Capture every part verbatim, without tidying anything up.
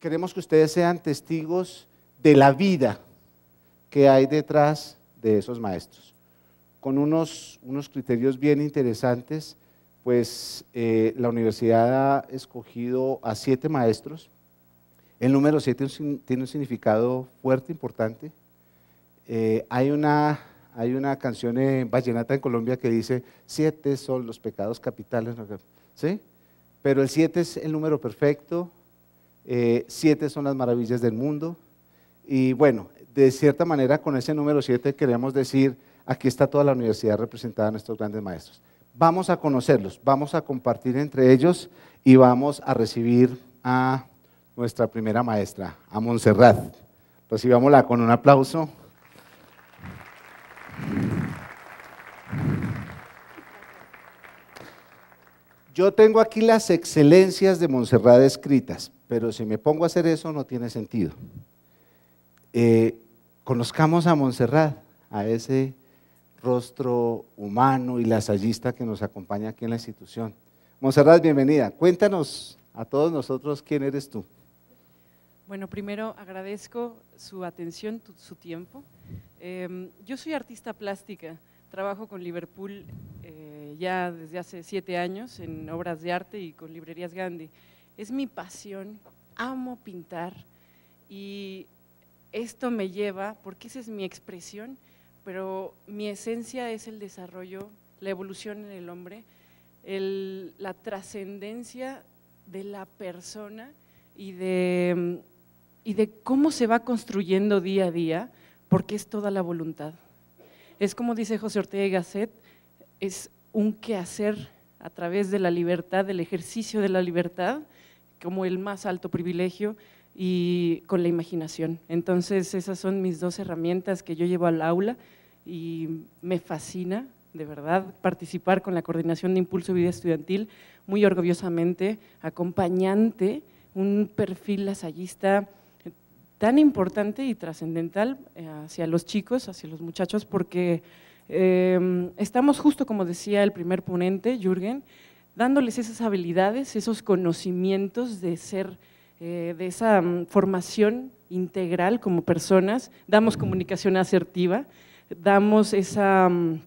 queremos que ustedes sean testigos de la vida que hay detrás de esos maestros, con unos, unos criterios bien interesantes. Pues eh, la universidad ha escogido a siete maestros. El número siete tiene un significado fuerte, importante. Eh, hay, una, hay una canción en vallenata en Colombia que dice, siete son los pecados capitales, ¿sí? Pero el siete es el número perfecto, eh, siete son las maravillas del mundo. Y bueno, de cierta manera con ese número siete queremos decir, aquí está toda la universidad representada en nuestros grandes maestros. Vamos a conocerlos, vamos a compartir entre ellos y vamos a recibir a nuestra primera maestra, a Montserrat. Recibámosla con un aplauso. Yo tengo aquí las excelencias de Montserrat escritas, pero si me pongo a hacer eso no tiene sentido. Eh, conozcamos a Montserrat, a ese rostro humano y lasallista que nos acompaña aquí en la institución. Montserrat, bienvenida. Cuéntanos a todos nosotros quién eres tú. Bueno, primero agradezco su atención, su tiempo. Eh, yo soy artista plástica, trabajo con Liverpool eh, ya desde hace siete años en obras de arte y con librerías Gandhi. Es mi pasión, amo pintar y esto me lleva, porque esa es mi expresión, pero mi esencia es el desarrollo, la evolución en el hombre, el, la trascendencia de la persona y de, y de cómo se va construyendo día a día, porque es toda la voluntad. Es como dice José Ortega y Gasset, es un quehacer a través de la libertad, del ejercicio de la libertad, como el más alto privilegio, y con la imaginación. Entonces esas son mis dos herramientas que yo llevo al aula y me fascina, de verdad, participar con la coordinación de Impulso y Vida Estudiantil, muy orgullosamente acompañante, un perfil lasallista tan importante y trascendental hacia los chicos, hacia los muchachos, porque eh, estamos justo, como decía el primer ponente, Jürgen, dándoles esas habilidades, esos conocimientos de ser Eh, de esa um, formación integral como personas, damos comunicación asertiva, damos esa, um,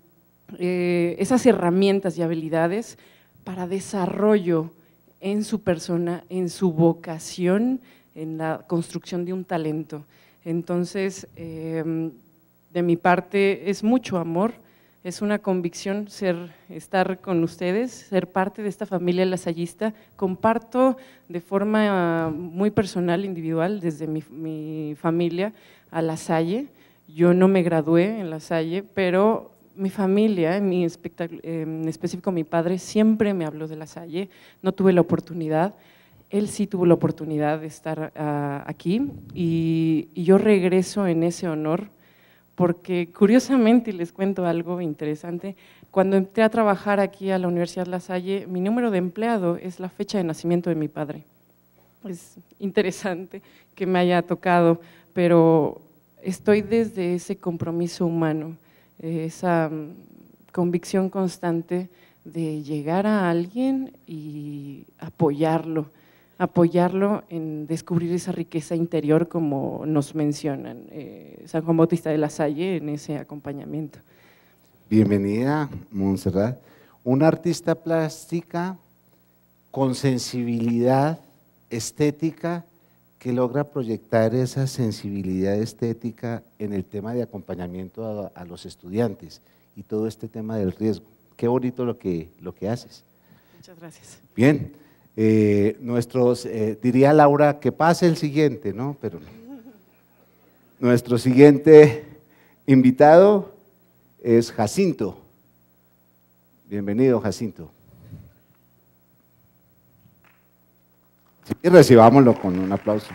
eh, esas herramientas y habilidades para desarrollo en su persona, en su vocación, en la construcción de un talento. Entonces, eh, de mi parte es mucho amor, es una convicción ser, estar con ustedes, ser parte de esta familia lasallista. Comparto de forma muy personal, individual, desde mi, mi familia a La Salle. Yo no me gradué en La Salle, pero mi familia, mi en específico mi padre, siempre me habló de La Salle. No tuve la oportunidad, él sí tuvo la oportunidad de estar uh, aquí y, y yo regreso en ese honor. Porque curiosamente, y les cuento algo interesante, cuando entré a trabajar aquí a la Universidad La Salle, mi número de empleado es la fecha de nacimiento de mi padre. Es interesante que me haya tocado, pero estoy desde ese compromiso humano, esa convicción constante de llegar a alguien y apoyarlo, apoyarlo en descubrir esa riqueza interior como nos mencionan eh, San Juan Bautista de la Salle en ese acompañamiento. Bienvenida, Montserrat, una artista plástica con sensibilidad estética que logra proyectar esa sensibilidad estética en el tema de acompañamiento a, a los estudiantes y todo este tema del riesgo. Qué bonito lo que, lo que haces. Muchas gracias. Bien. Eh, nuestros, eh, diría Laura, que pase el siguiente, ¿no? Pero nuestro siguiente invitado es Jacinto. Bienvenido, Jacinto. Y recibámoslo con un aplauso.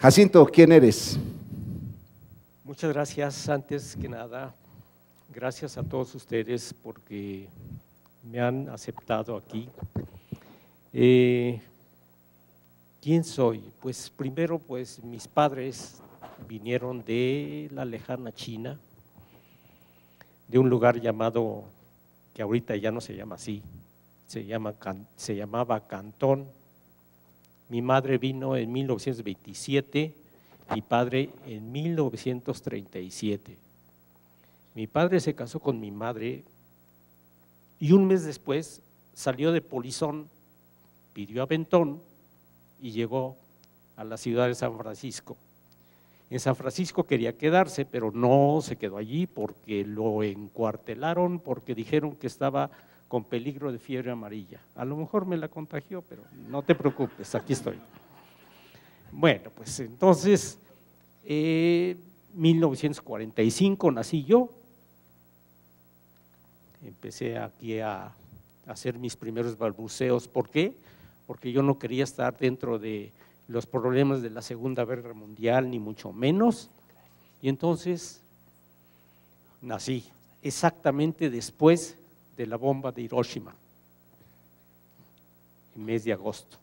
Jacinto, ¿quién eres? Muchas gracias, antes que nada. Gracias a todos ustedes porque me han aceptado aquí. Eh, ¿Quién soy? Pues primero, pues mis padres vinieron de la lejana China, de un lugar llamado, que ahorita ya no se llama así, se, llama, se llamaba Cantón. Mi madre vino en mil novecientos veintisiete, mi padre en mil novecientos treinta y siete. Mi padre se casó con mi madre y un mes después salió de Polizón, pidió aventón y llegó a la ciudad de San Francisco. En San Francisco quería quedarse, pero no se quedó allí porque lo encuartelaron, porque dijeron que estaba con peligro de fiebre amarilla. A lo mejor me la contagió, pero no te preocupes, aquí estoy. Bueno, pues entonces, eh, mil novecientos cuarenta y cinco nací yo, empecé aquí a hacer mis primeros balbuceos. ¿Por qué? Porque yo no quería estar dentro de los problemas de la Segunda Guerra Mundial, ni mucho menos, y entonces nací exactamente después de la bomba de Hiroshima, en mes de agosto.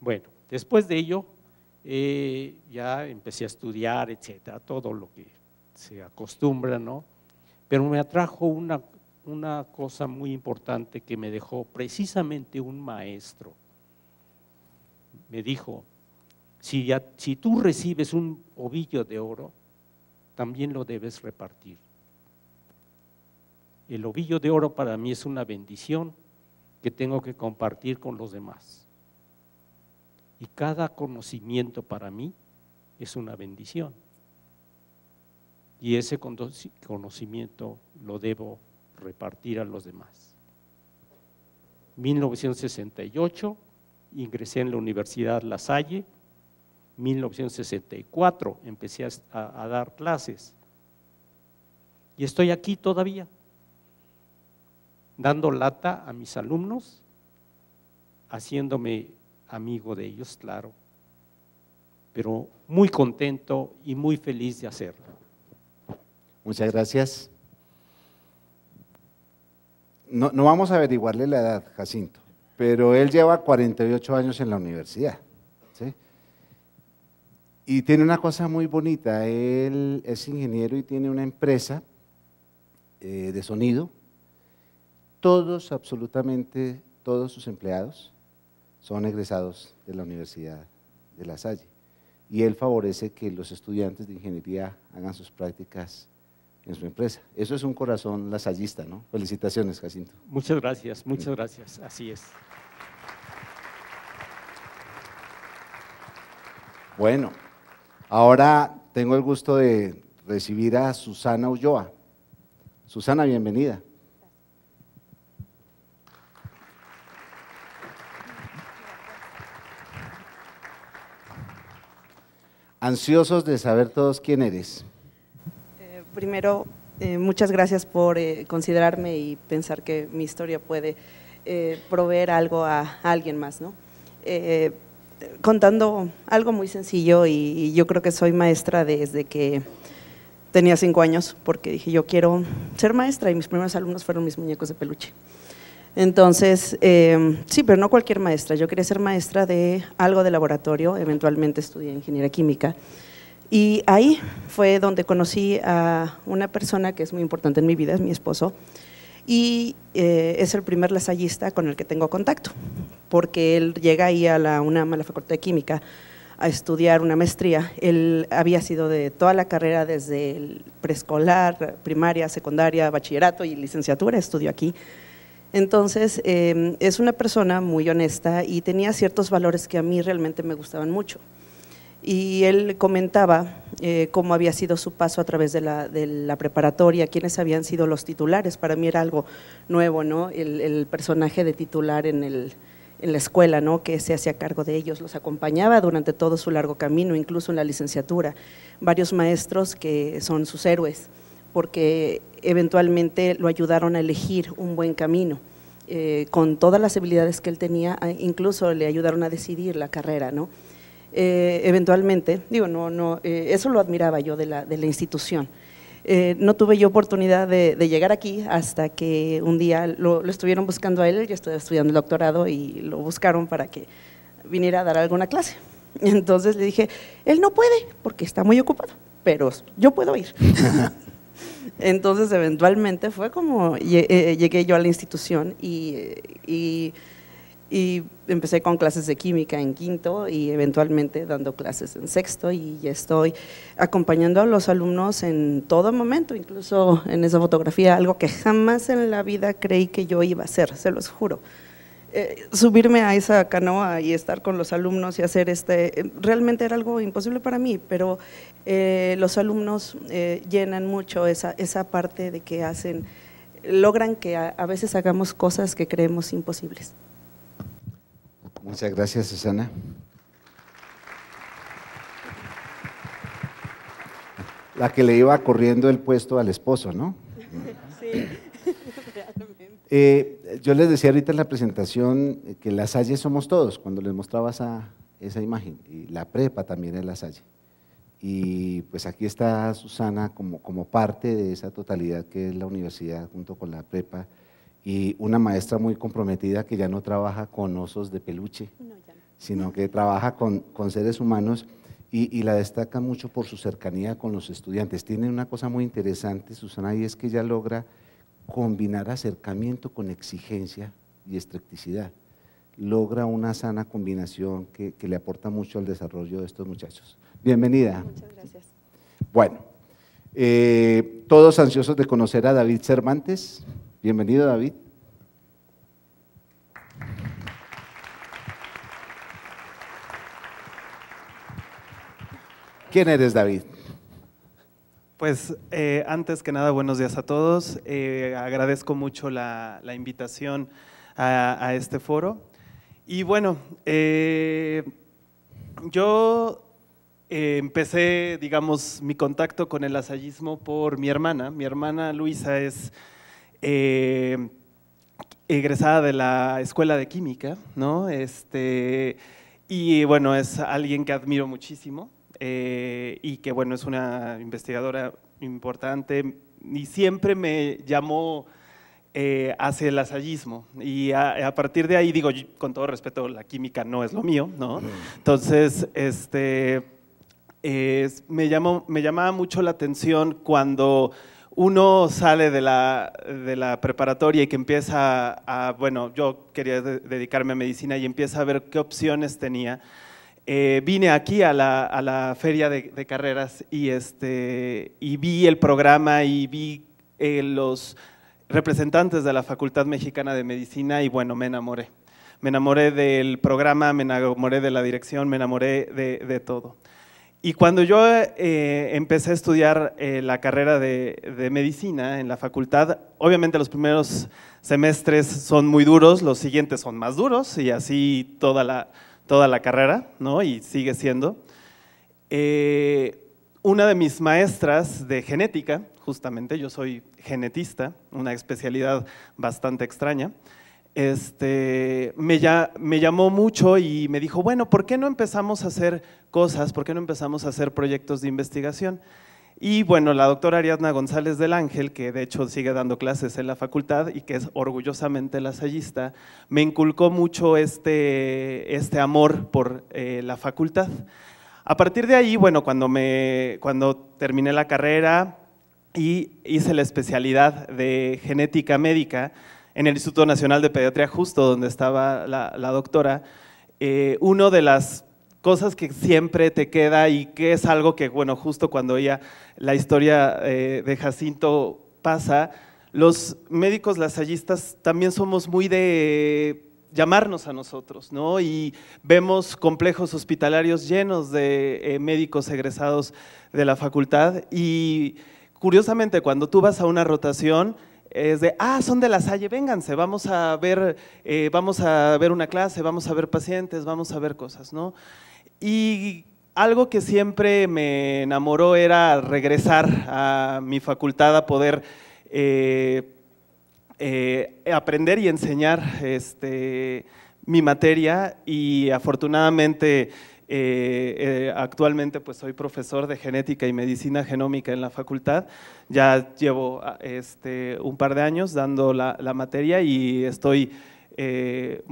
Bueno, después de ello eh, ya empecé a estudiar, etcétera, todo lo que se acostumbra, ¿no? Pero me atrajo una, una cosa muy importante que me dejó precisamente un maestro. Me dijo, si, ya, si tú recibes un ovillo de oro, también lo debes repartir. El ovillo de oro para mí es una bendición que tengo que compartir con los demás. Y cada conocimiento para mí es una bendición. Y ese conocimiento lo debo repartir a los demás. mil novecientos sesenta y ocho… ingresé en la Universidad La Salle, mil novecientos sesenta y cuatro empecé a, a dar clases y estoy aquí todavía, dando lata a mis alumnos, haciéndome amigo de ellos, claro, pero muy contento y muy feliz de hacerlo. Muchas gracias. No, no vamos a averiguarle la edad, Jacinto, pero él lleva cuarenta y ocho años en la universidad, ¿sí? Y tiene una cosa muy bonita, él es ingeniero y tiene una empresa eh, de sonido. Todos, absolutamente todos sus empleados son egresados de la Universidad de La Salle y él favorece que los estudiantes de ingeniería hagan sus prácticas en su empresa. Eso es un corazón lasallista, ¿no? Felicitaciones, Jacinto. Muchas gracias, muchas gracias, así es. Bueno, ahora tengo el gusto de recibir a Susana Ulloa. Susana, bienvenida. Ansiosos de saber todos quién eres. Primero, eh, muchas gracias por eh, considerarme y pensar que mi historia puede eh, proveer algo a, a alguien más, ¿no? Eh, contando algo muy sencillo y, y yo creo que soy maestra desde que tenía cinco años, porque dije yo quiero ser maestra y mis primeros alumnos fueron mis muñecos de peluche. Entonces, eh, sí, pero no cualquier maestra, yo quería ser maestra de algo de laboratorio, eventualmente estudié ingeniería química. Y ahí fue donde conocí a una persona que es muy importante en mi vida, es mi esposo, y eh, es el primer lasallista con el que tengo contacto, porque él llega ahí a la UNAM, a la Facultad de Química, a estudiar una maestría. Él había sido de toda la carrera, desde el preescolar, primaria, secundaria, bachillerato y licenciatura, estudió aquí. Entonces, eh, es una persona muy honesta y tenía ciertos valores que a mí realmente me gustaban mucho. Y él comentaba eh, cómo había sido su paso a través de la, de la preparatoria, quiénes habían sido los titulares. Para mí era algo nuevo, ¿no? El, el personaje de titular en, el, en la escuela, ¿no? Que se hacía cargo de ellos, los acompañaba durante todo su largo camino, incluso en la licenciatura. Varios maestros que son sus héroes, porque eventualmente lo ayudaron a elegir un buen camino. Eh, con todas las habilidades que él tenía, incluso le ayudaron a decidir la carrera, ¿no? Eh, eventualmente, digo, no, no, eh, eso lo admiraba yo de la, de la institución. Eh, no tuve yo oportunidad de, de llegar aquí hasta que un día lo, lo estuvieron buscando a él, yo estaba estudiando el doctorado y lo buscaron para que viniera a dar alguna clase. Entonces le dije, él no puede porque está muy ocupado, pero yo puedo ir. Entonces, eventualmente fue como llegué yo a la institución y, y, y empecé con clases de química en quinto y eventualmente dando clases en sexto, y ya estoy acompañando a los alumnos en todo momento, incluso en esa fotografía, algo que jamás en la vida creí que yo iba a hacer, se los juro. Eh, subirme a esa canoa y estar con los alumnos y hacer este, realmente era algo imposible para mí, pero eh, los alumnos eh, llenan mucho esa, esa parte de que hacen, logran que a, a veces hagamos cosas que creemos imposibles. Muchas gracias, Susana. La que le iba corriendo el puesto al esposo, ¿no? Sí. Eh, yo les decía ahorita en la presentación que La Salle somos todos, cuando les mostraba esa, esa imagen, y la prepa también es La Salle. Y pues aquí está Susana como, como parte de esa totalidad que es la universidad junto con la prepa, y una maestra muy comprometida que ya no trabaja con osos de peluche, no, ya no. sino que trabaja con, con seres humanos y, y la destaca mucho por su cercanía con los estudiantes. Tiene una cosa muy interesante, Susana, y es que ella logra combinar acercamiento con exigencia y estricticidad, logra una sana combinación que, que le aporta mucho al desarrollo de estos muchachos. Bienvenida. Muchas gracias. Bueno, eh, todos ansiosos de conocer a David Cervantes. Bienvenido, David. ¿Quién eres, David? Pues eh, antes que nada, buenos días a todos. Eh, agradezco mucho la, la invitación a, a este foro. Y bueno, eh, yo eh, empecé, digamos, mi contacto con el lasallismo por mi hermana. Mi hermana Luisa es eh, egresada de la Escuela de Química, ¿no? Este, y bueno, es alguien que admiro muchísimo. Eh, y que bueno, es una investigadora importante y siempre me llamó eh, hacia el lasallismo, y a, a partir de ahí, digo, con todo respeto, la química no es lo mío, ¿no? Entonces, este, eh, me, llamó, me llamaba mucho la atención cuando uno sale de la, de la preparatoria y que empieza a, a, bueno, yo quería de, dedicarme a medicina y empieza a ver qué opciones tenía. Eh, vine aquí a la, a la feria de, de carreras y, este, y vi el programa y vi eh, los representantes de la Facultad Mexicana de Medicina y bueno, me enamoré. Me enamoré del programa, me enamoré de la dirección, me enamoré de, de todo. Y cuando yo eh, empecé a estudiar eh, la carrera de, de medicina en la facultad, obviamente los primeros semestres son muy duros, los siguientes son más duros y así toda la… toda la carrera, ¿no? Y sigue siendo. Eh, una de mis maestras de genética, justamente, yo soy genetista, una especialidad bastante extraña, este, me, ya, me llamó mucho y me dijo, bueno, ¿por qué no empezamos a hacer cosas? ¿Por qué no empezamos a hacer proyectos de investigación? Y bueno, la doctora Ariadna González del Ángel, que de hecho sigue dando clases en la facultad y que es orgullosamente lasallista, me inculcó mucho este, este amor por eh, la facultad. A partir de ahí, bueno, cuando, me, cuando terminé la carrera y hice la especialidad de genética médica en el Instituto Nacional de Pediatría, justo donde estaba la, la doctora, eh, uno de las… cosas que siempre te queda y que es algo que, bueno, justo cuando ella, la historia eh, de Jacinto pasa, los médicos lasallistas también somos muy de llamarnos a nosotros, ¿no? Y vemos complejos hospitalarios llenos de eh, médicos egresados de la facultad y curiosamente cuando tú vas a una rotación, es de, ah, son de La Salle, vénganse, vamos a ver, eh, vamos a ver una clase, vamos a ver pacientes, vamos a ver cosas, ¿no? Y algo que siempre me enamoró era regresar a mi facultad a poder eh, eh, aprender y enseñar este, mi materia y afortunadamente Eh, eh, actualmente pues soy profesor de genética y medicina genómica en la facultad, ya llevo este, un par de años dando la, la materia y estoy eh,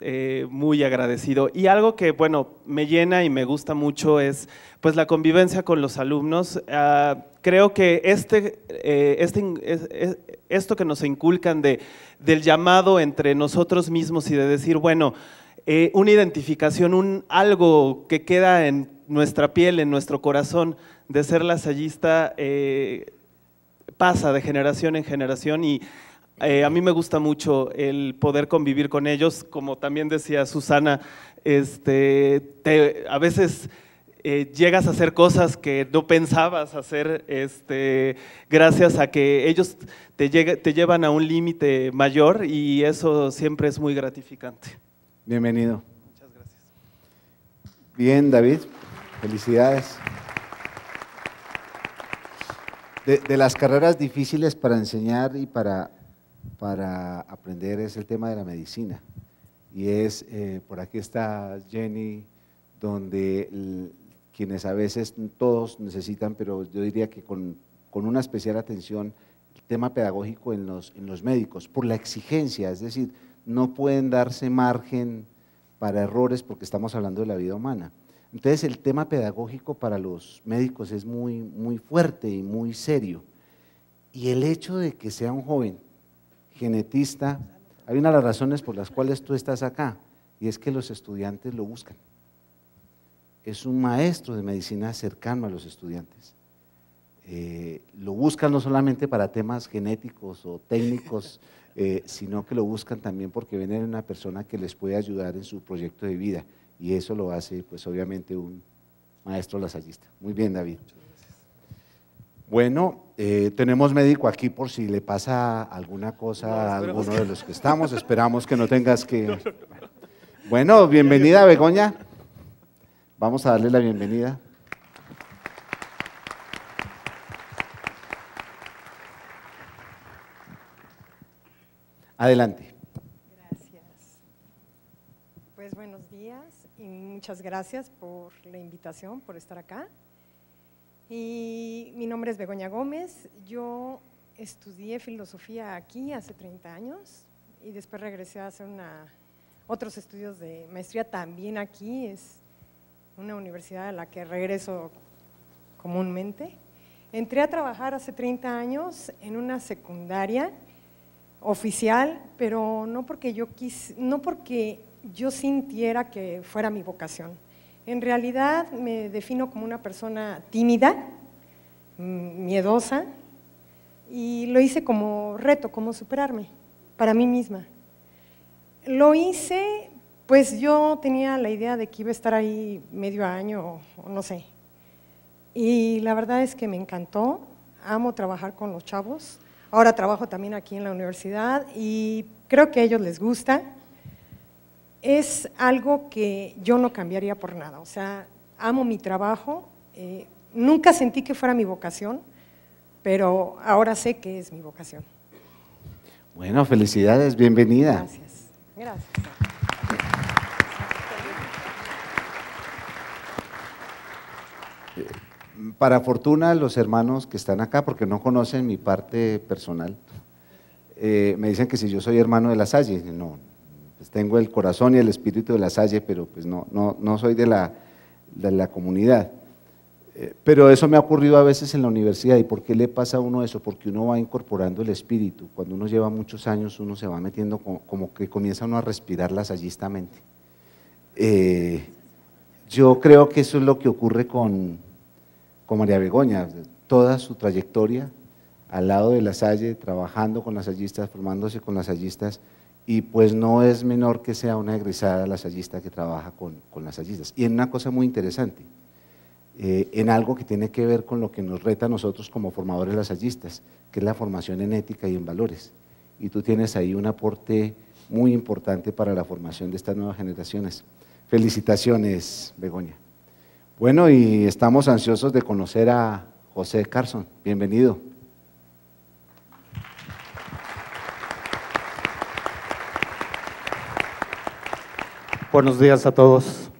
eh, muy agradecido. Y algo que bueno me llena y me gusta mucho es pues la convivencia con los alumnos. Ah, creo que este, eh, este, es, es, esto que nos inculcan de, del llamado entre nosotros mismos y de decir, bueno, eh, una identificación, un algo que queda en nuestra piel, en nuestro corazón, de ser lasallista, eh, pasa de generación en generación y eh, a mí me gusta mucho el poder convivir con ellos, como también decía Susana, este, te, a veces… Eh, llegas a hacer cosas que no pensabas hacer, este, gracias a que ellos te, llegue, te llevan a un límite mayor y eso siempre es muy gratificante. Bienvenido. Muchas gracias. Bien, David, felicidades. De, de las carreras difíciles para enseñar y para, para aprender es el tema de la medicina. Y es, eh, por aquí está Jenny, donde el, quienes a veces todos necesitan, pero yo diría que con, con una especial atención, el tema pedagógico en los, en los médicos, por la exigencia, es decir, no pueden darse margen para errores porque estamos hablando de la vida humana. Entonces, el tema pedagógico para los médicos es muy, muy fuerte y muy serio. Y el hecho de que sea un joven genetista, hay una de las razones por las cuales tú estás acá, y es que los estudiantes lo buscan. Es un maestro de medicina cercano a los estudiantes. Eh, lo buscan no solamente para temas genéticos o técnicos, eh, sino que lo buscan también porque ven en una persona que les puede ayudar en su proyecto de vida y eso lo hace, pues obviamente, un maestro lasallista. Muy bien, David. Bueno, eh, tenemos médico aquí por si le pasa alguna cosa no, a alguno que... de los que estamos, esperamos que no tengas que… No, no, no. Bueno, bienvenida, Begoña. Vamos a darle la bienvenida. Adelante. Gracias. Pues buenos días y muchas gracias por la invitación, por estar acá. Y mi nombre es Begoña Gómez, yo estudié filosofía aquí hace treinta años y después regresé a hacer una, otros estudios de maestría también aquí, es una universidad a la que regreso comúnmente. Entré a trabajar hace treinta años en una secundaria oficial, pero no porque yo quis, no porque yo sintiera que fuera mi vocación. En realidad me defino como una persona tímida, miedosa, y lo hice como reto, como superarme para mí misma. Lo hice… Pues yo tenía la idea de que iba a estar ahí medio año, o no sé. Y la verdad es que me encantó, amo trabajar con los chavos. Ahora trabajo también aquí en la universidad y creo que a ellos les gusta. Es algo que yo no cambiaría por nada, o sea, amo mi trabajo. Eh, nunca sentí que fuera mi vocación, pero ahora sé que es mi vocación. Bueno, felicidades, bienvenida. Gracias, gracias. Para fortuna, los hermanos que están acá, porque no conocen mi parte personal, eh, me dicen que si yo soy hermano de La Salle, no, pues tengo el corazón y el espíritu de La Salle, pero pues no, no, no soy de la, de la comunidad. Eh, pero eso me ha ocurrido a veces en la universidad. ¿Y por qué le pasa a uno eso? Porque uno va incorporando el espíritu. Cuando uno lleva muchos años, uno se va metiendo, como, como que comienza uno a respirar lasallistamente. Eh, yo creo que eso es lo que ocurre con… con María Begoña, toda su trayectoria al lado de La Salle, trabajando con lasallistas, formándose con lasallistas, y pues no es menor que sea una egresada lasallista que trabaja con, con lasallistas. Y en una cosa muy interesante, eh, en algo que tiene que ver con lo que nos reta a nosotros como formadores lasallistas, que es la formación en ética y en valores. Y tú tienes ahí un aporte muy importante para la formación de estas nuevas generaciones. Felicitaciones, Begoña. Bueno, y estamos ansiosos de conocer a José Carson. Bienvenido. Buenos días a todos.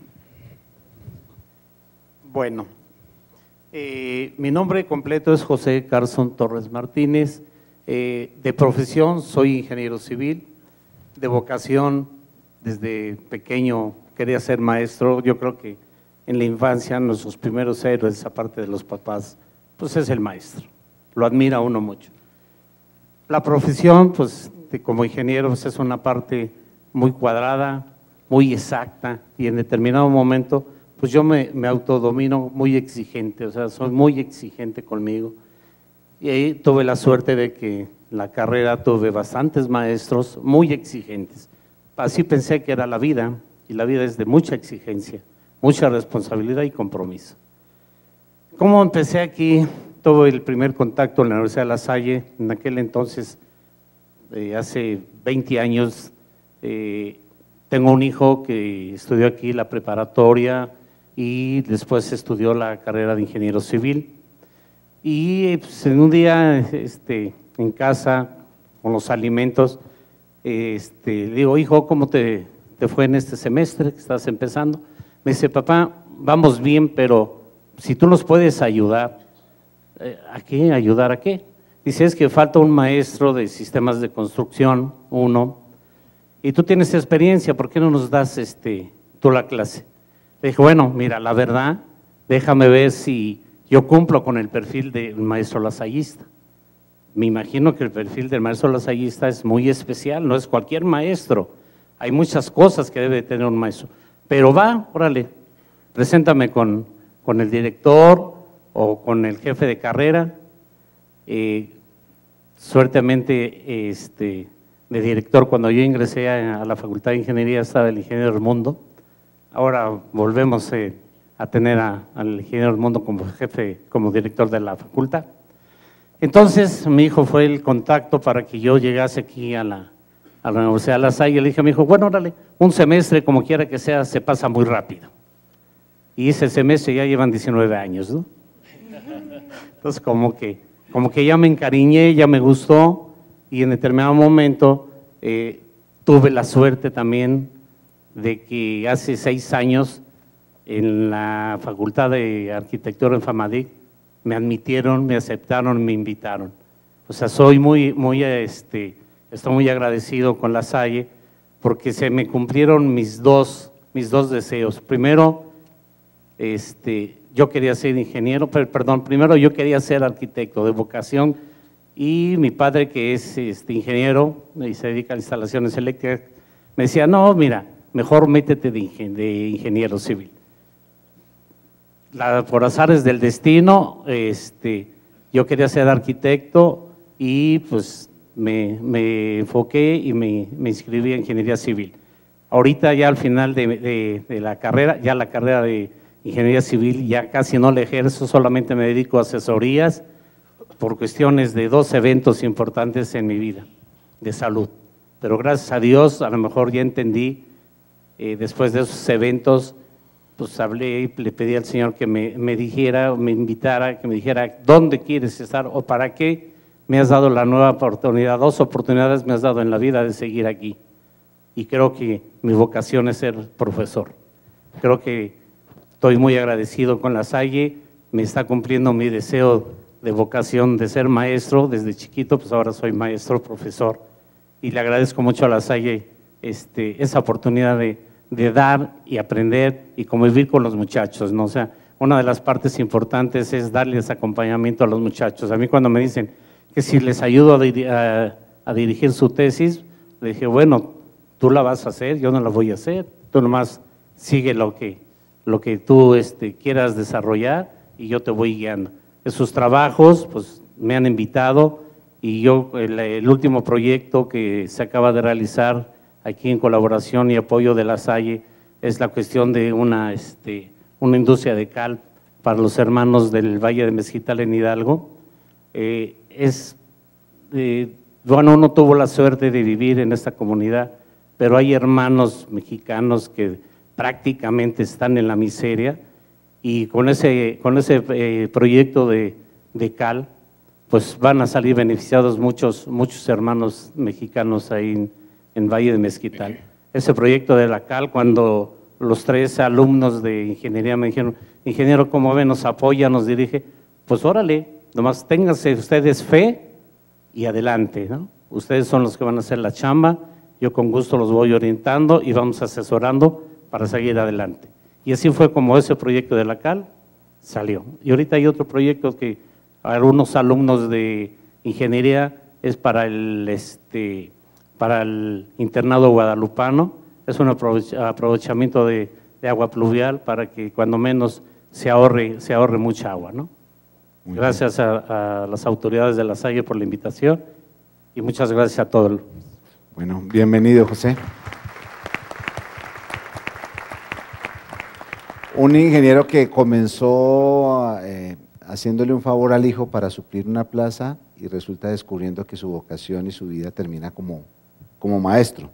Bueno, eh, mi nombre completo es José Carson Torres Martínez. Eh, de profesión soy ingeniero civil, de vocación desde pequeño quería ser maestro, yo creo que… En la infancia, nuestros primeros héroes, aparte de los papás, pues es el maestro, lo admira uno mucho. La profesión, pues de, como ingeniero, pues es una parte muy cuadrada, muy exacta, y en determinado momento, pues yo me, me autodomino muy exigente, o sea, soy muy exigente conmigo. Y ahí tuve la suerte de que en la carrera tuve bastantes maestros muy exigentes. Así pensé que era la vida, y la vida es de mucha exigencia, mucha responsabilidad y compromiso. ¿Cómo empecé aquí? Tuve el primer contacto en la Universidad de La Salle, en aquel entonces, eh, hace veinte años, eh, tengo un hijo que estudió aquí la preparatoria y después estudió la carrera de ingeniero civil. Y pues, en un día este, en casa, con los alimentos, este, le digo, hijo, ¿cómo te, te fue en este semestre que estás empezando? Me dice, papá, vamos bien, pero si tú nos puedes ayudar, ¿a qué? ¿Ayudar a qué? Dice, es que falta un maestro de sistemas de construcción, uno, y tú tienes experiencia, ¿por qué no nos das este, tú la clase? Le dije, bueno, mira, la verdad, déjame ver si yo cumplo con el perfil del maestro lasallista. Me imagino que el perfil del maestro lasallista es muy especial, no es cualquier maestro, hay muchas cosas que debe tener un maestro, pero va, órale, preséntame con, con el director o con el jefe de carrera, eh, suertemente este, de director, cuando yo ingresé a la Facultad de Ingeniería estaba el ingeniero Delmundo, ahora volvemos eh, a tener a, al ingeniero Delmundo como jefe, como director de la facultad. Entonces mi hijo fue el contacto para que yo llegase aquí a la, a la Universidad de La Salle, le dije a mi hijo, bueno, órale, un semestre como quiera que sea se pasa muy rápido, y ese semestre ya llevan diecinueve años, ¿no? Entonces como que, como que ya me encariñé, ya me gustó, y en determinado momento eh, tuve la suerte también de que hace seis años en la Facultad de Arquitectura en Famadic me admitieron, me aceptaron, me invitaron. O sea, soy muy, muy, este, estoy muy agradecido con La Salle porque se me cumplieron mis dos, mis dos deseos. Primero, este… Yo quería ser ingeniero, pero, perdón, primero yo quería ser arquitecto de vocación, y mi padre, que es este, ingeniero y se dedica a instalaciones eléctricas, me decía, no, mira, mejor métete de, ingen de ingeniero civil. La, por azares del destino, este, yo quería ser arquitecto y pues me, me enfoqué y me, me inscribí en ingeniería civil. Ahorita ya al final de, de, de la carrera, ya la carrera de Ingeniería civil ya casi no la ejerzo, solamente me dedico a asesorías por cuestiones de dos eventos importantes en mi vida, de salud. Pero gracias a Dios, a lo mejor ya entendí, eh, después de esos eventos, pues hablé y le pedí al Señor que me, me dijera, me invitara, que me dijera dónde quieres estar o para qué me has dado la nueva oportunidad, dos oportunidades me has dado en la vida de seguir aquí. Y creo que mi vocación es ser profesor. Creo que estoy muy agradecido con La Salle, me está cumpliendo mi deseo de vocación de ser maestro desde chiquito, pues ahora soy maestro, profesor, y le agradezco mucho a La Salle este, esa oportunidad de, de dar y aprender y convivir con los muchachos, ¿no? O sea, una de las partes importantes es darles acompañamiento a los muchachos. A mí cuando me dicen que si les ayudo a, dir, a, a dirigir su tesis, le dije, bueno, tú la vas a hacer, yo no la voy a hacer, tú nomás sigue lo que… lo que tú este, quieras desarrollar y yo te voy guiando. Esos trabajos pues me han invitado y yo el, el último proyecto que se acaba de realizar aquí en colaboración y apoyo de La Salle es la cuestión de una, este, una industria de cal para los hermanos del Valle de Mezquital en Hidalgo. Eh, es, eh, bueno, uno tuvo la suerte de vivir en esta comunidad, pero hay hermanos mexicanos que prácticamente están en la miseria, y con ese, con ese eh, proyecto de, de cal, pues van a salir beneficiados muchos, muchos hermanos mexicanos ahí en, en Valle de Mezquital. Ese proyecto de la cal, cuando los tres alumnos de ingeniería me dijeron, ingeniero, ¿cómo ve? Nos apoya, nos dirige, pues órale, nomás ténganse ustedes fe y adelante, ¿no? Ustedes son los que van a hacer la chamba, yo con gusto los voy orientando y vamos asesorando para seguir adelante. Y así fue como ese proyecto de la cal salió. Y ahorita hay otro proyecto que algunos alumnos de ingeniería es para el, este, para el internado guadalupano, es un aprovechamiento de, de agua pluvial para que cuando menos se ahorre, se ahorre mucha agua, ¿no? Gracias a, a las autoridades de La Salle por la invitación y muchas gracias a todos. Bueno, bienvenido, José. Un ingeniero que comenzó eh, haciéndole un favor al hijo para suplir una plaza y resulta descubriendo que su vocación y su vida termina como, como maestro.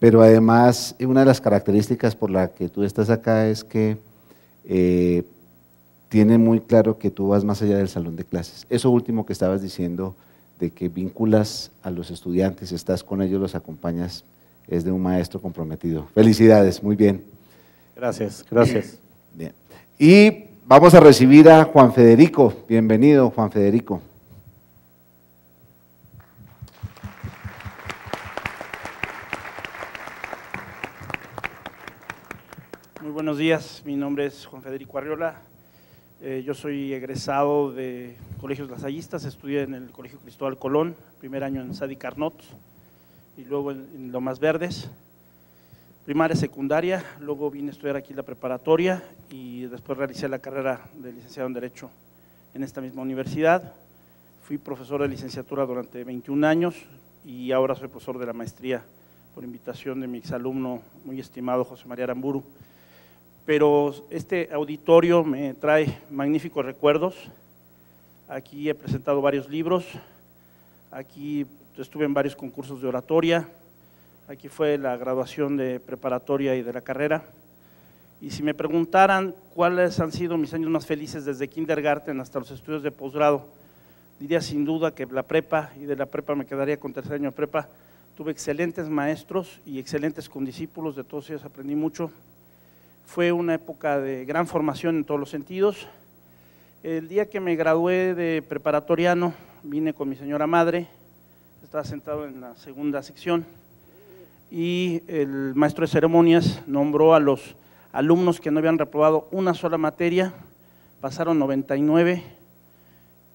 Pero además, una de las características por la que tú estás acá es que eh, tiene muy claro que tú vas más allá del salón de clases. Eso último que estabas diciendo, de que vinculas a los estudiantes, estás con ellos, los acompañas, es de un maestro comprometido. Felicidades, muy bien. Gracias, gracias. Bien. Y vamos a recibir a Juan Federico. Bienvenido, Juan Federico. Muy buenos días, mi nombre es Juan Federico Arriola. Eh, yo soy egresado de colegios lasallistas, estudié en el Colegio Cristóbal Colón, primer año en Sadi Carnot y luego en, en Lomas Verdes, primaria, secundaria, luego vine a estudiar aquí la preparatoria y después realicé la carrera de licenciado en Derecho en esta misma universidad. Fui profesor de licenciatura durante veintiún años y ahora soy profesor de la maestría por invitación de mi exalumno muy estimado José María Aramburu. Pero este auditorio me trae magníficos recuerdos. Aquí he presentado varios libros, aquí estuve en varios concursos de oratoria, aquí fue la graduación de preparatoria y de la carrera. Y si me preguntaran cuáles han sido mis años más felices desde kindergarten hasta los estudios de posgrado, diría sin duda que la prepa, y de la prepa me quedaría con tercer año de prepa. Tuve excelentes maestros y excelentes condiscípulos, de todos ellos aprendí mucho. Fue una época de gran formación en todos los sentidos. El día que me gradué de preparatoriano, vine con mi señora madre, estaba sentado en la segunda sección, y el maestro de ceremonias nombró a los alumnos que no habían reprobado una sola materia, pasaron noventa y nueve,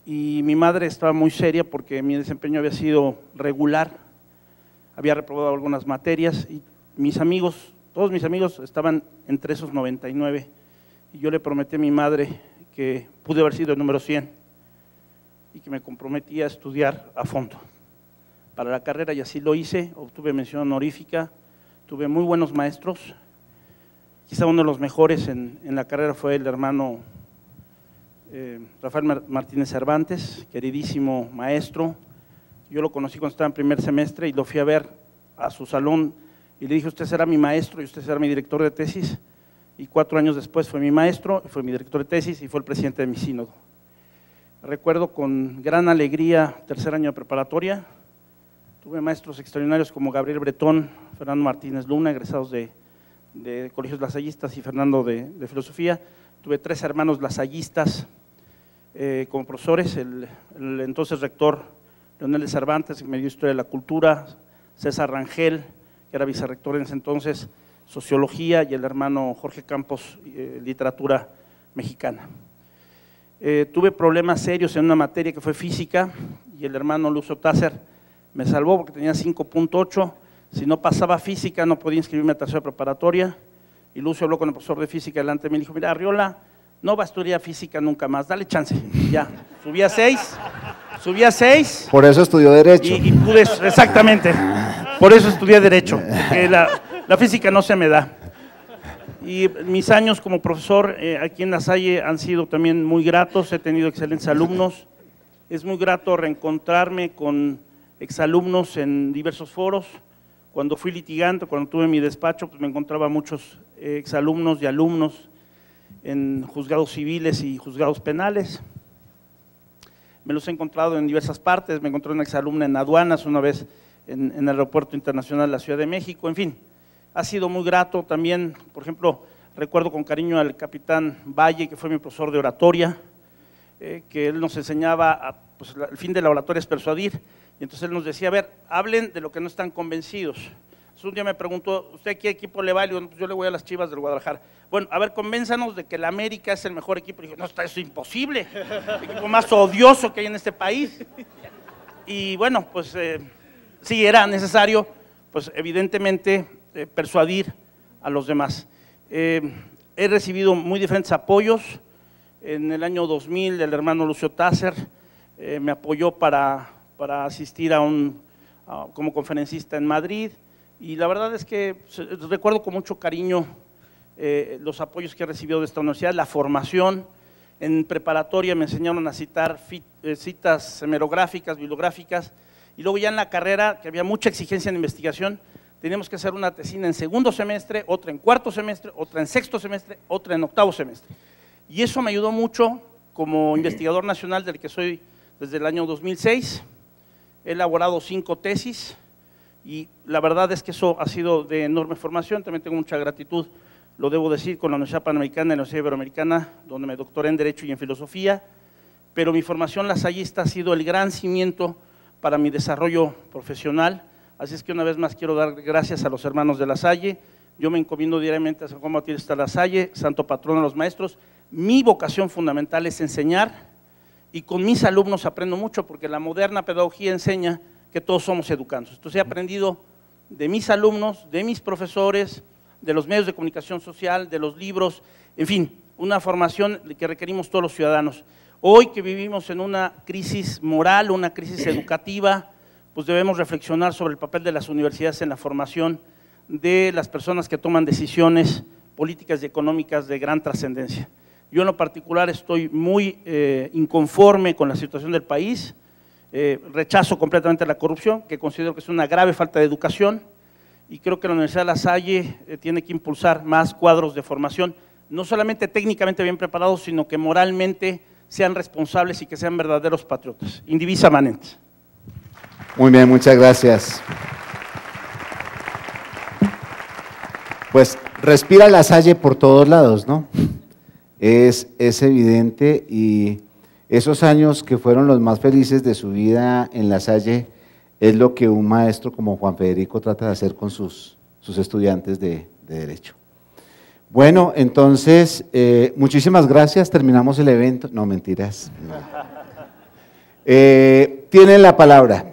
y mi madre estaba muy seria porque mi desempeño había sido regular, había reprobado algunas materias, y mis amigos… Todos mis amigos estaban entre esos noventa y nueve y yo le prometí a mi madre que pude haber sido el número cien y que me comprometía a estudiar a fondo para la carrera y así lo hice, obtuve mención honorífica, tuve muy buenos maestros, quizá uno de los mejores en, en la carrera fue el hermano eh, Rafael Martínez Cervantes, queridísimo maestro, yo lo conocí cuando estaba en primer semestre y lo fui a ver a su salón y le dije, usted será mi maestro y usted será mi director de tesis, y cuatro años después fue mi maestro, fue mi director de tesis y fue el presidente de mi sínodo. Recuerdo con gran alegría tercer año de preparatoria, tuve maestros extraordinarios como Gabriel Bretón, Fernando Martínez Luna, egresados de, de colegios lasallistas y Fernando de, de filosofía, tuve tres hermanos lasallistas eh, como profesores, el, el entonces rector Leonel de Cervantes, que me dio Historia de la Cultura, César Rangel, que era vicerrector en ese entonces, Sociología, y el hermano Jorge Campos, eh, Literatura Mexicana. Eh, tuve problemas serios en una materia que fue Física, y el hermano Lucio Táser me salvó porque tenía cinco punto ocho, si no pasaba Física no podía inscribirme a tercera preparatoria, y Lucio habló con el profesor de Física delante de mí y dijo, mira Arriola, no va a estudiar Física nunca más, dale chance, ya, subí a seis, subí a seis. Por eso estudió Derecho. Y, y pude, exactamente. Por eso estudié Derecho, porque la, la Física no se me da. Y mis años como profesor eh, aquí en La Salle han sido también muy gratos, he tenido excelentes alumnos. Es muy grato reencontrarme con exalumnos en diversos foros. Cuando fui litigante, cuando tuve mi despacho, pues me encontraba muchos exalumnos y alumnos en juzgados civiles y juzgados penales. Me los he encontrado en diversas partes, me encontré una exalumna en aduanas una vez, En, en el Aeropuerto Internacional de la Ciudad de México, en fin, ha sido muy grato también, por ejemplo, recuerdo con cariño al capitán Valle, que fue mi profesor de oratoria, eh, que él nos enseñaba, a, pues la, el fin de la oratoria es persuadir, y entonces él nos decía, a ver, hablen de lo que no están convencidos, Un día me preguntó, ¿usted qué equipo le va? Yo, pues yo le voy a las Chivas del Guadalajara. Bueno, a ver, convénzanos de que el América es el mejor equipo. Y dije, no, está eso imposible, el equipo más odioso que hay en este país. Y bueno, pues eh, sí, era necesario, pues evidentemente, eh, persuadir a los demás. Eh, he recibido muy diferentes apoyos. En el año dos mil, el hermano Lucio Táser eh, me apoyó para, para asistir a un, a, como conferencista en Madrid. Y la verdad es que recuerdo con mucho cariño eh, los apoyos que he recibido de esta universidad, la formación. En preparatoria me enseñaron a citar fit, eh, citas semerográficas, bibliográficas, y luego ya en la carrera, que había mucha exigencia en investigación, teníamos que hacer una tesina en segundo semestre, otra en cuarto semestre, otra en sexto semestre, otra en octavo semestre. Y eso me ayudó mucho como investigador nacional, del que soy desde el año dos mil seis, he elaborado cinco tesis, y la verdad es que eso ha sido de enorme formación. También tengo mucha gratitud, lo debo decir, con la Universidad Panamericana y la Universidad Iberoamericana, donde me doctoré en Derecho y en Filosofía, pero mi formación lasallista ha sido el gran cimiento para mi desarrollo profesional, así es que una vez más quiero dar gracias a los hermanos de La Salle. Yo me encomiendo diariamente a San Juan Bautista de la Salle, santo patrono de los maestros. Mi vocación fundamental es enseñar, y con mis alumnos aprendo mucho, porque la moderna pedagogía enseña que todos somos educandos. Entonces he aprendido de mis alumnos, de mis profesores, de los medios de comunicación social, de los libros, en fin, una formación que requerimos todos los ciudadanos. Hoy que vivimos en una crisis moral, una crisis educativa, pues debemos reflexionar sobre el papel de las universidades en la formación de las personas que toman decisiones políticas y económicas de gran trascendencia. Yo en lo particular estoy muy eh, inconforme con la situación del país. Eh, rechazo completamente la corrupción, que considero que es una grave falta de educación, y creo que la Universidad de La Salle eh, tiene que impulsar más cuadros de formación, no solamente técnicamente bien preparados, sino que moralmente sean responsables y que sean verdaderos patriotas. In divisa manent. Muy bien, muchas gracias. Pues respira La Salle por todos lados, ¿no? Es, es evidente, y… esos años que fueron los más felices de su vida en La Salle es lo que un maestro como Juan Federico trata de hacer con sus, sus estudiantes de, de Derecho. Bueno, entonces, eh, muchísimas gracias, terminamos el evento. No, mentiras. No. Eh, tienen la palabra.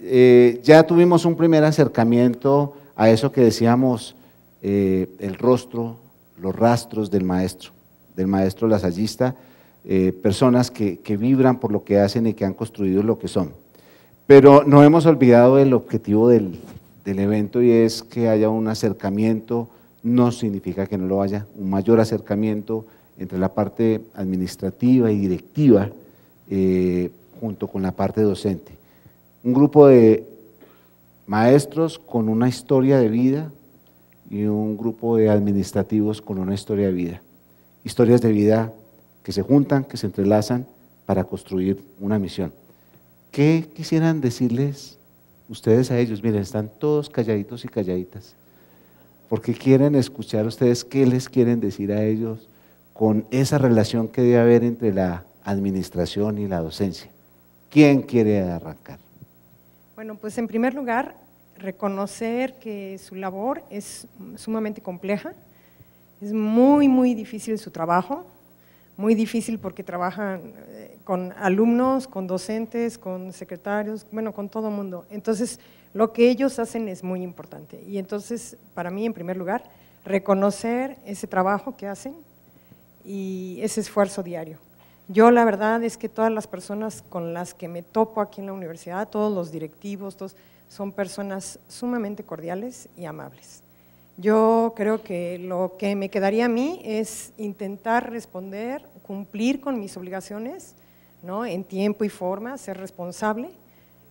Eh, ya tuvimos un primer acercamiento a eso que decíamos, eh, el rostro, los rastros del maestro, del maestro lasallista. Eh, personas que, que vibran por lo que hacen y que han construido lo que son. Pero no hemos olvidado el objetivo del, del evento, y es que haya un acercamiento, no significa que no lo haya, un mayor acercamiento entre la parte administrativa y directiva eh, junto con la parte docente. Un grupo de maestros con una historia de vida y un grupo de administrativos con una historia de vida. Historias de vida que se juntan, que se entrelazan para construir una misión. ¿Qué quisieran decirles ustedes a ellos? Miren, están todos calladitos y calladitas, porque quieren escuchar ustedes qué les quieren decir a ellos con esa relación que debe haber entre la administración y la docencia. ¿Quién quiere arrancar? Bueno, pues en primer lugar, reconocer que su labor es sumamente compleja, es muy, muy difícil su trabajo, muy difícil porque trabajan con alumnos, con docentes, con secretarios, bueno, con todo mundo. Entonces, lo que ellos hacen es muy importante. Y entonces, para mí, en primer lugar, reconocer ese trabajo que hacen y ese esfuerzo diario. Yo la verdad es que todas las personas con las que me topo aquí en la universidad, todos los directivos, todos, son personas sumamente cordiales y amables. Yo creo que lo que me quedaría a mí es intentar responder, cumplir con mis obligaciones, ¿no?, en tiempo y forma, ser responsable,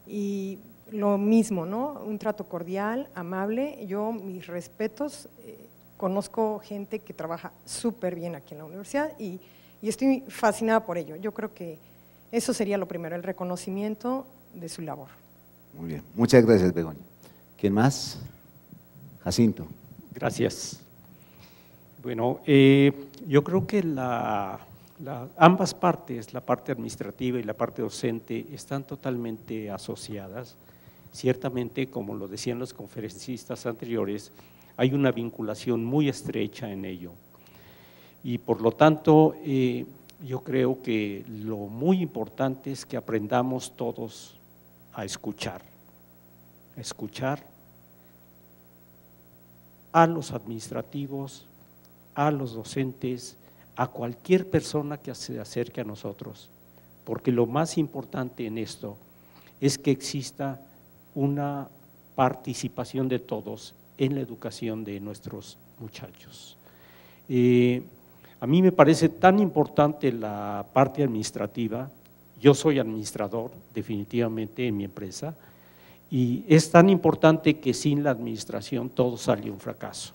y lo mismo, ¿no?, un trato cordial, amable. Yo, mis respetos, eh, conozco gente que trabaja súper bien aquí en la universidad y, y estoy fascinada por ello. Yo creo que eso sería lo primero, el reconocimiento de su labor. Muy bien, muchas gracias, Begoña. ¿Quién más? Jacinto. Gracias. Bueno, eh, yo creo que la, la, ambas partes, la parte administrativa y la parte docente, están totalmente asociadas. ciertamente, como lo decían los conferencistas anteriores, hay una vinculación muy estrecha en ello. Y por lo tanto, eh, yo creo que lo muy importante es que aprendamos todos a escuchar, a escuchar a los administrativos, a los docentes, a cualquier persona que se acerque a nosotros, porque lo más importante en esto es que exista una participación de todos en la educación de nuestros muchachos. Eh, a mí me parece tan importante la parte administrativa, yo soy administrador definitivamente en mi empresa, y es tan importante que sin la administración todo sale un fracaso.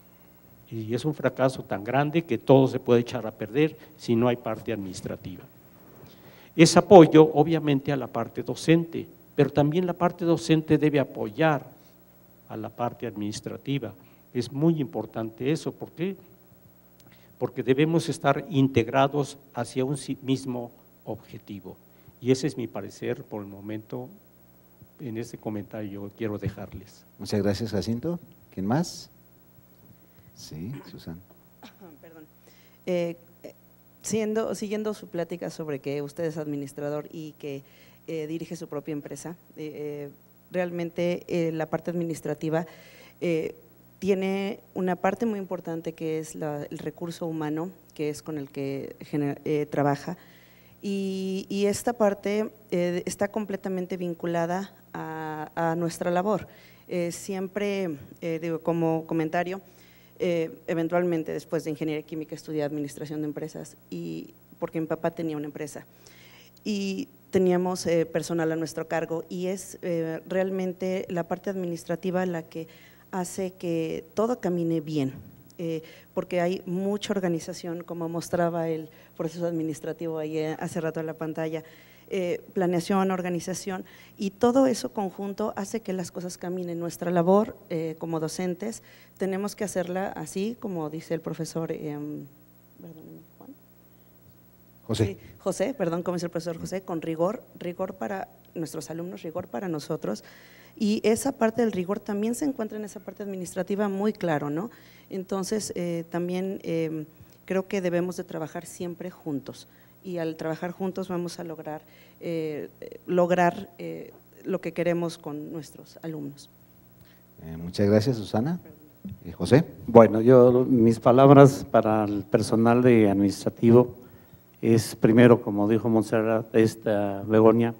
Y es un fracaso tan grande que todo se puede echar a perder si no hay parte administrativa. Es apoyo, obviamente, a la parte docente, pero también la parte docente debe apoyar a la parte administrativa. Es muy importante eso, ¿por qué? Porque debemos estar integrados hacia un mismo objetivo. Y ese es mi parecer por el momento, en este comentario yo quiero dejarles. Muchas gracias, Jacinto. ¿Quién más? Sí, Susana. Perdón. Eh, siendo, siguiendo su plática sobre que usted es administrador y que eh, dirige su propia empresa, eh, realmente eh, la parte administrativa eh, tiene una parte muy importante que es la, el recurso humano, que es con el que genera, eh, trabaja, y, y esta parte eh, está completamente vinculada a, a nuestra labor. Eh, siempre, eh, digo, como comentario, Eh, eventualmente después de ingeniería química estudié administración de empresas, y porque mi papá tenía una empresa y teníamos eh, personal a nuestro cargo, y es eh, realmente la parte administrativa la que hace que todo camine bien, eh, porque hay mucha organización, como mostraba el proceso administrativo ahí hace rato en la pantalla, Eh, planeación, organización, y todo eso conjunto hace que las cosas caminen. Nuestra labor eh, como docentes tenemos que hacerla así, como dice el profesor eh, Juan? José. Sí, José, perdón, como dice el profesor José, con rigor, rigor para nuestros alumnos, rigor para nosotros, y esa parte del rigor también se encuentra en esa parte administrativa muy claro, ¿no? Entonces, eh, también eh, creo que debemos de trabajar siempre juntos, y al trabajar juntos vamos a lograr, eh, lograr eh, lo que queremos con nuestros alumnos. Eh, muchas gracias, Susana. Eh, José. Bueno, yo mis palabras para el personal de administrativo es, primero, como dijo Montserrat, esta Begoña,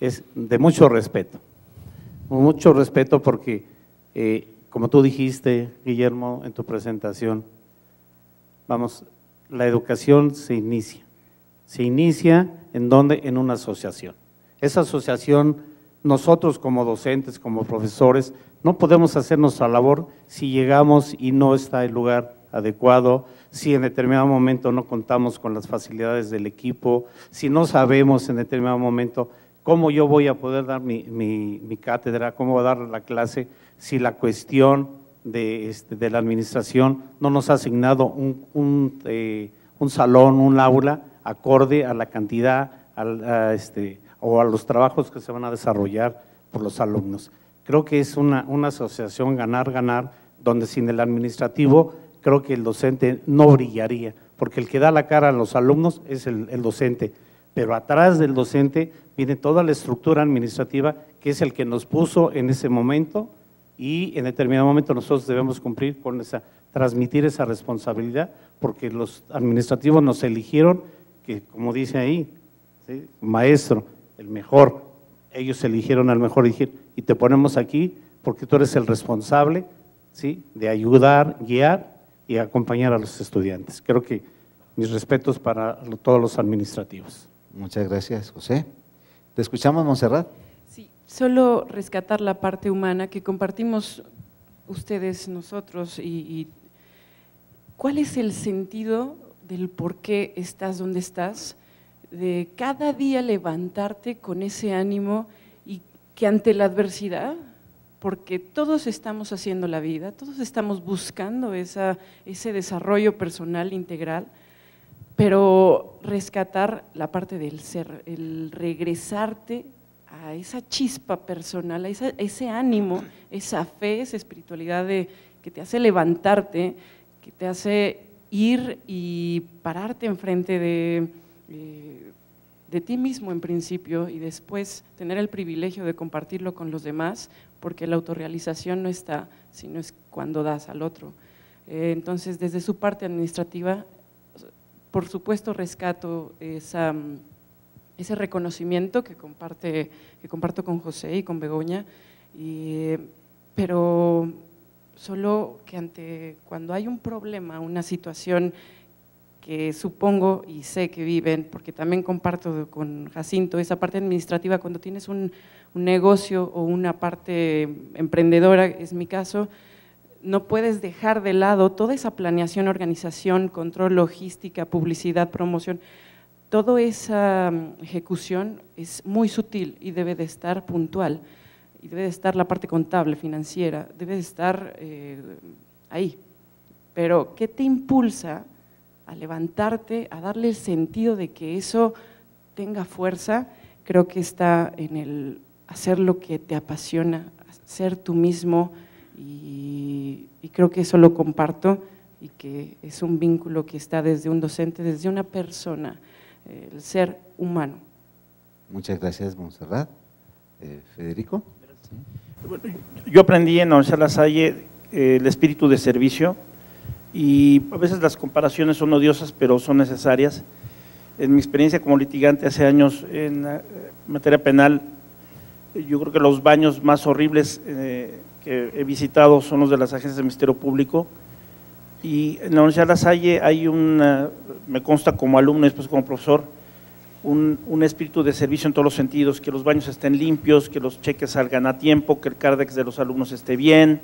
es de mucho respeto, mucho respeto porque, eh, como tú dijiste, Guillermo, en tu presentación, vamos, la educación se inicia. Se inicia en donde, en una asociación. Esa asociación, nosotros como docentes, como profesores, no podemos hacer nuestra labor si llegamos y no está el lugar adecuado, si en determinado momento no contamos con las facilidades del equipo, si no sabemos en determinado momento cómo yo voy a poder dar mi, mi, mi cátedra, cómo va a dar la clase, si la cuestión de, este, de la administración no nos ha asignado un, un, eh, un salón, un aula, acorde a la cantidad al, a este, o a los trabajos que se van a desarrollar por los alumnos. Creo que es una, una asociación ganar-ganar, donde sin el administrativo creo que el docente no brillaría, porque el que da la cara a los alumnos es el, el docente, pero atrás del docente viene toda la estructura administrativa que es el que nos puso en ese momento, y en determinado momento nosotros debemos cumplir con esa, transmitir esa responsabilidad, porque los administrativos nos eligieron, que como dice ahí, ¿sí? Maestro, el mejor, ellos eligieron al mejor, y te ponemos aquí porque tú eres el responsable, ¿sí?, de ayudar, guiar y acompañar a los estudiantes. Creo que mis respetos para todos los administrativos. Muchas gracias, José. ¿Te escuchamos, Montserrat? Sí, solo rescatar la parte humana que compartimos ustedes, nosotros, y, y ¿cuál es el sentido del por qué estás donde estás, de cada día levantarte con ese ánimo y que ante la adversidad, porque todos estamos haciendo la vida, todos estamos buscando esa, ese desarrollo personal integral, pero rescatar la parte del ser, el regresarte a esa chispa personal, a esa, ese ánimo, esa fe, esa espiritualidad de, que te hace levantarte, que te hace ir y pararte enfrente de, de, de ti mismo en principio y después tener el privilegio de compartirlo con los demás, porque la autorrealización no está, sino es cuando das al otro. Entonces, desde su parte administrativa, por supuesto, rescato esa… ese reconocimiento que, comparte, que comparto con José y con Begoña, y, pero solo que ante cuando hay un problema, una situación que supongo y sé que viven, porque también comparto con Jacinto esa parte administrativa, cuando tienes un, un negocio o una parte emprendedora, es mi caso, no puedes dejar de lado toda esa planeación, organización, control, logística, publicidad, promoción. Toda esa ejecución es muy sutil y debe de estar puntual, y debe de estar la parte contable, financiera, debe de estar eh, ahí. Pero, ¿qué te impulsa a levantarte, a darle el sentido de que eso tenga fuerza? Creo que está en el hacer lo que te apasiona, ser tú mismo, y, y creo que eso lo comparto, y que es un vínculo que está desde un docente, desde una persona, el ser humano. Muchas gracias, Montserrat. Eh, Federico. Yo aprendí en la Universidad La Salle eh, el espíritu de servicio, y a veces las comparaciones son odiosas, pero son necesarias. En mi experiencia como litigante hace años en la, eh, materia penal, yo creo que los baños más horribles eh, que he visitado son los de las agencias del Ministerio Público. Y en la Universidad La Salle hay una, me consta como alumno y después como profesor, un, un espíritu de servicio en todos los sentidos, que los baños estén limpios, que los cheques salgan a tiempo, que el CARDEX de los alumnos esté bien,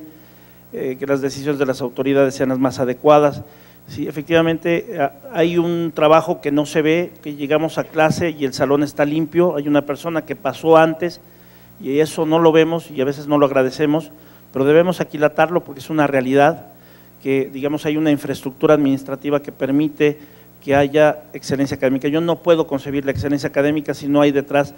eh, que las decisiones de las autoridades sean las más adecuadas. Sí, efectivamente hay un trabajo que no se ve, que llegamos a clase y el salón está limpio, hay una persona que pasó antes y eso no lo vemos y a veces no lo agradecemos, pero debemos aquilatarlo porque es una realidad, que digamos hay una infraestructura administrativa que permite que haya excelencia académica. Yo no puedo concebir la excelencia académica si no hay detrás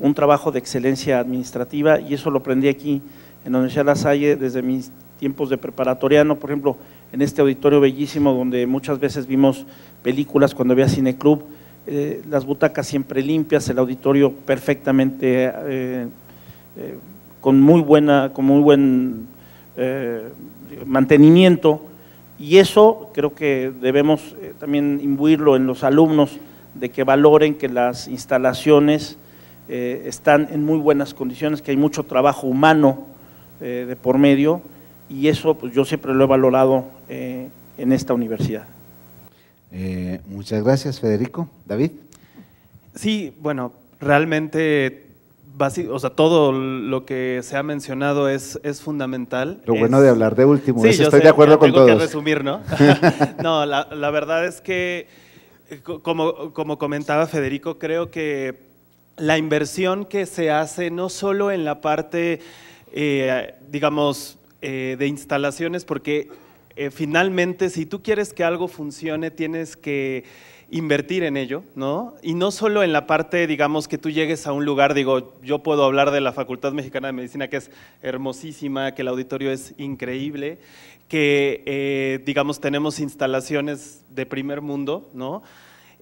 un trabajo de excelencia administrativa, y eso lo aprendí aquí en la Universidad La Salle desde mis tiempos de preparatoriano, por ejemplo, en este auditorio bellísimo donde muchas veces vimos películas cuando había cineclub, eh, las butacas siempre limpias, el auditorio perfectamente, eh, eh, con muy buena, con muy buen eh, mantenimiento. Y eso creo que debemos también imbuirlo en los alumnos, de que valoren que las instalaciones eh, están en muy buenas condiciones, que hay mucho trabajo humano eh, de por medio, y eso pues, yo siempre lo he valorado eh, en esta universidad. Eh, muchas gracias, Federico. David. Sí, bueno, realmente… O sea, todo lo que se ha mencionado es, es fundamental. Lo bueno es… de hablar de último, sí, eso estoy sé, de acuerdo con todos. Tengo que resumir, ¿no? No, la, la verdad es que, como, como comentaba Federico, creo que la inversión que se hace no solo en la parte, eh, digamos, eh, de instalaciones, porque eh, finalmente si tú quieres que algo funcione tienes que… invertir en ello, ¿no? Y no solo en la parte, digamos, que tú llegues a un lugar, digo, yo puedo hablar de la Facultad Mexicana de Medicina, que es hermosísima, que el auditorio es increíble, que, eh, digamos, tenemos instalaciones de primer mundo, ¿no?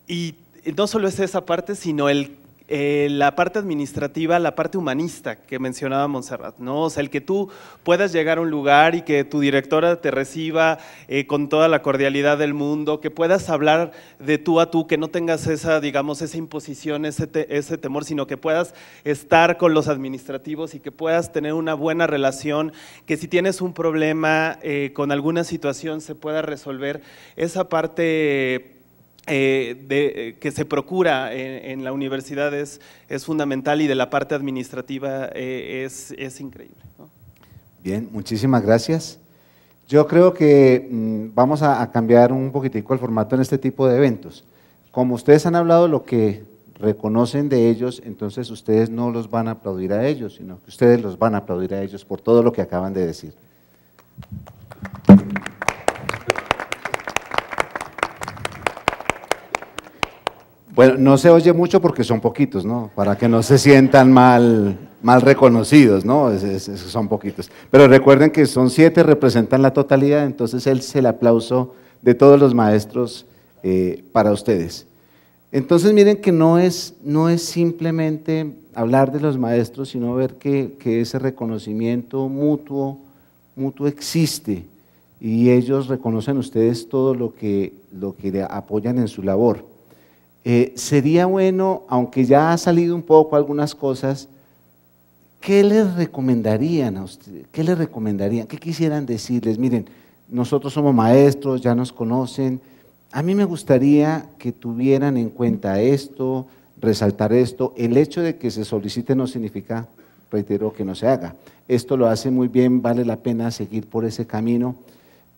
Y no solo es esa parte, sino el, eh, la parte administrativa, la parte humanista que mencionaba Montserrat, ¿no? O sea, el que tú puedas llegar a un lugar y que tu directora te reciba eh, con toda la cordialidad del mundo, que puedas hablar de tú a tú, que no tengas esa, digamos, esa imposición, ese, te, ese temor, sino que puedas estar con los administrativos y que puedas tener una buena relación, que si tienes un problema eh, con alguna situación se pueda resolver. Esa parte… Eh, Eh, de, eh, que se procura en, en la universidad es, es fundamental, y de la parte administrativa eh, es, es increíble, ¿no? Bien, muchísimas gracias. Yo creo que mmm, vamos a, a cambiar un poquitico el formato en este tipo de eventos. Como ustedes han hablado lo que reconocen de ellos, entonces ustedes no los van a aplaudir a ellos, sino que ustedes los van a aplaudir a ellos por todo lo que acaban de decir. Bueno, no se oye mucho porque son poquitos, ¿no? Para que no se sientan mal, mal reconocidos, ¿no? Es, es, son poquitos. Pero recuerden que son siete, representan la totalidad, entonces él se el aplauso de todos los maestros eh, para ustedes. Entonces miren que no es, no es simplemente hablar de los maestros, sino ver que, que ese reconocimiento mutuo, mutuo existe y ellos reconocen ustedes todo lo que, lo que apoyan en su labor. Eh, sería bueno, aunque ya ha salido un poco algunas cosas, ¿qué les recomendarían a ustedes? ¿Qué les recomendarían? ¿Qué quisieran decirles? Miren, nosotros somos maestros, ya nos conocen, a mí me gustaría que tuvieran en cuenta esto, resaltar esto. El hecho de que se solicite no significa, reitero, que no se haga. Esto lo hace muy bien, vale la pena seguir por ese camino,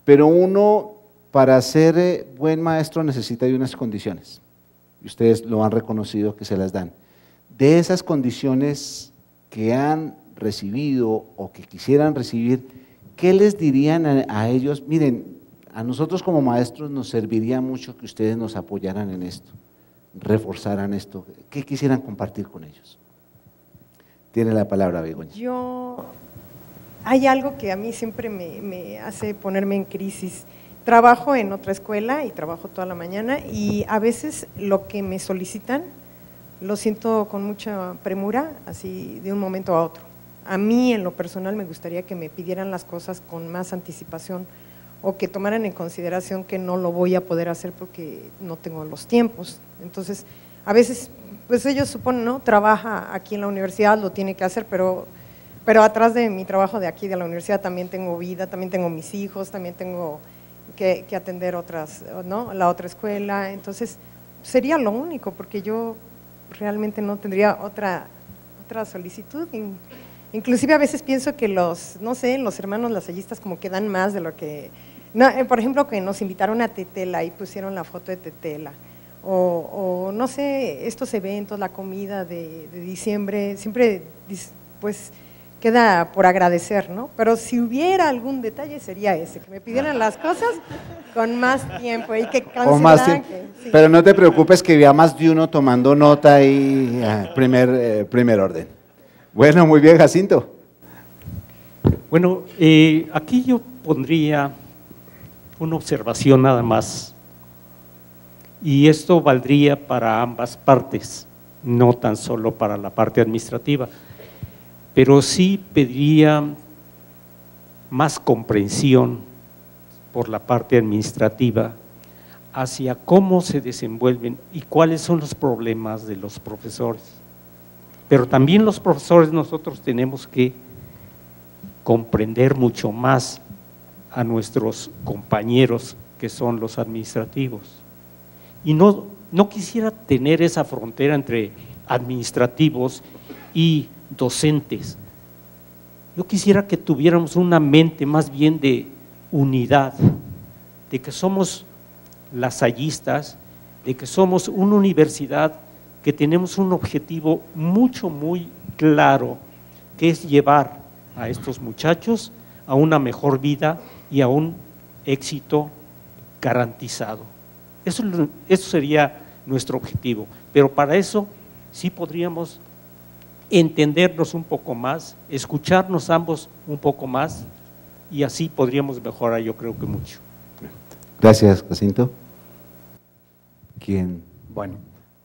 pero uno para ser buen maestro necesita de unas condiciones, y ustedes lo han reconocido que se las dan. De esas condiciones que han recibido o que quisieran recibir, ¿qué les dirían a, a ellos? Miren, a nosotros como maestros nos serviría mucho que ustedes nos apoyaran en esto, reforzaran esto. ¿Qué quisieran compartir con ellos? Tiene la palabra, Begoña. Yo, hay algo que a mí siempre me, me hace ponerme en crisis. Trabajo en otra escuela y trabajo toda la mañana y a veces lo que me solicitan lo siento con mucha premura, así de un momento a otro. A mí en lo personal me gustaría que me pidieran las cosas con más anticipación o que tomaran en consideración que no lo voy a poder hacer porque no tengo los tiempos. Entonces, a veces, pues ellos suponen, ¿no? Trabaja aquí en la universidad, lo tiene que hacer, pero, pero atrás de mi trabajo de aquí, de la universidad, también tengo vida, también tengo mis hijos, también tengo que, que atender otras, ¿no? La otra escuela. Entonces, sería lo único, porque yo realmente no tendría otra, otra solicitud. Inclusive a veces pienso que los, no sé, los hermanos lasallistas como que dan más de lo que… No, por ejemplo, que nos invitaron a Tetela y pusieron la foto de Tetela, o, o no sé, estos eventos, la comida de, de diciembre, siempre pues queda por agradecer, ¿no? Pero si hubiera algún detalle sería ese, que me pidieran las cosas con más tiempo y que cancelaran. Sí. Pero no te preocupes que había más de uno tomando nota y ah, primer, eh, primer orden. Bueno, muy bien, Jacinto. Bueno, eh, aquí yo pondría una observación nada más, y esto valdría para ambas partes, no tan solo para la parte administrativa, pero sí pediría más comprensión por la parte administrativa hacia cómo se desenvuelven y cuáles son los problemas de los profesores. Pero también los profesores nosotros tenemos que comprender mucho más a nuestros compañeros que son los administrativos. Y no, no quisiera tener esa frontera entre administrativos y docentes. Yo quisiera que tuviéramos una mente más bien de unidad, de que somos lasallistas, de que somos una universidad que tenemos un objetivo mucho, muy claro, que es llevar a estos muchachos a una mejor vida y a un éxito garantizado. Eso, eso sería nuestro objetivo, pero para eso sí podríamos entendernos un poco más, escucharnos ambos un poco más y así podríamos mejorar, yo creo que mucho. Gracias, Jacinto. ¿Quién? Bueno.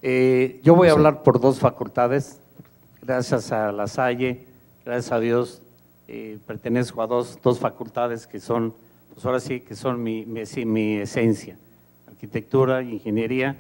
Eh, yo voy a hablar por dos facultades, gracias a La Salle, gracias a Dios, eh, pertenezco a dos, dos facultades que son, pues ahora sí, que son mi, mi, sí, mi esencia, arquitectura, ingeniería.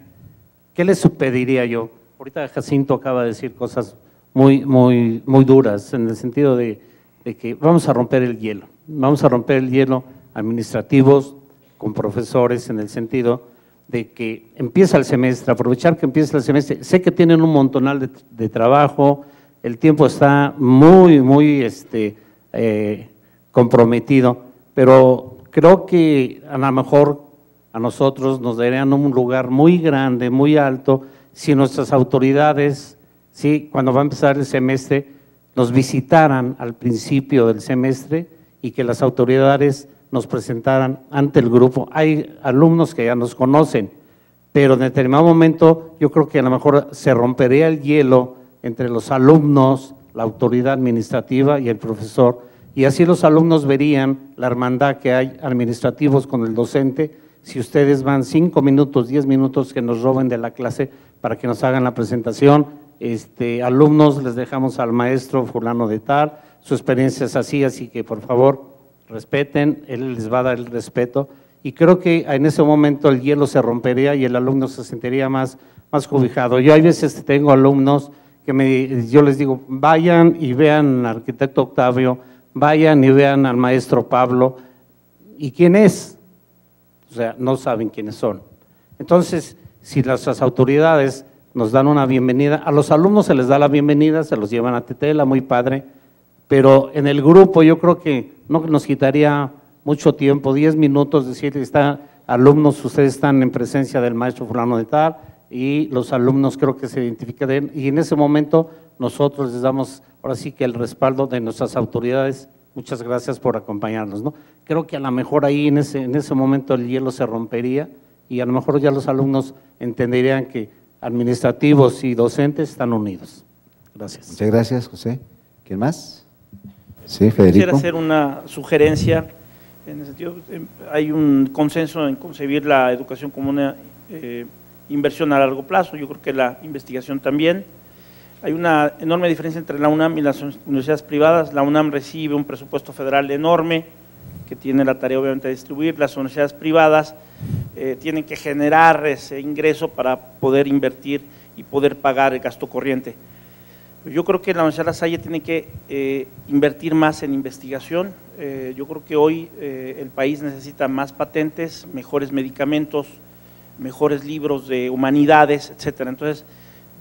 ¿Qué les pediría yo? Ahorita Jacinto acaba de decir cosas muy, muy, muy duras, en el sentido de, de que vamos a romper el hielo, vamos a romper el hielo administrativos con profesores, en el sentido de que empieza el semestre, aprovechar que empieza el semestre. Sé que tienen un montonal de, de trabajo, el tiempo está muy, muy este, eh, comprometido, pero creo que a lo mejor a nosotros nos darían un lugar muy grande, muy alto, si nuestras autoridades, ¿sí?, cuando va a empezar el semestre, nos visitaran al principio del semestre y que las autoridades nos presentaran ante el grupo. Hay alumnos que ya nos conocen, pero en determinado momento yo creo que a lo mejor se rompería el hielo entre los alumnos, la autoridad administrativa y el profesor, y así los alumnos verían la hermandad que hay administrativos con el docente. Si ustedes van cinco minutos, diez minutos, que nos roben de la clase para que nos hagan la presentación, este, alumnos les dejamos al maestro fulano de tal, su experiencia es así, así que por favor respeten, él les va a dar el respeto, y creo que en ese momento el hielo se rompería y el alumno se sentiría más, más cobijado. Yo hay veces tengo alumnos que me, yo les digo, vayan y vean al arquitecto Octavio, vayan y vean al maestro Pablo, ¿y quién es? O sea, no saben quiénes son. Entonces, si nuestras autoridades nos dan una bienvenida, a los alumnos se les da la bienvenida, se los llevan a Tetela, muy padre, pero en el grupo yo creo que no nos quitaría mucho tiempo, diez minutos, decir, están alumnos, ustedes están en presencia del maestro fulano de tal, y los alumnos creo que se identifican, y en ese momento nosotros les damos ahora sí que el respaldo de nuestras autoridades. Muchas gracias por acompañarnos, ¿no? Creo que a lo mejor ahí en ese, en ese momento el hielo se rompería y a lo mejor ya los alumnos entenderían que administrativos y docentes están unidos. Gracias. Muchas gracias, José. ¿Quién más? Sí, Federico. Quisiera hacer una sugerencia, en el sentido, hay un consenso en concebir la educación como una eh, inversión a largo plazo, yo creo que la investigación también. Hay una enorme diferencia entre la UNAM y las universidades privadas. La UNAM recibe un presupuesto federal enorme, que tiene la tarea obviamente de distribuir. Las universidades privadas eh, tienen que generar ese ingreso para poder invertir y poder pagar el gasto corriente. Yo creo que la Universidad La Salle tiene que eh, invertir más en investigación. Eh, yo creo que hoy eh, el país necesita más patentes, mejores medicamentos, mejores libros de humanidades, etcétera. Entonces,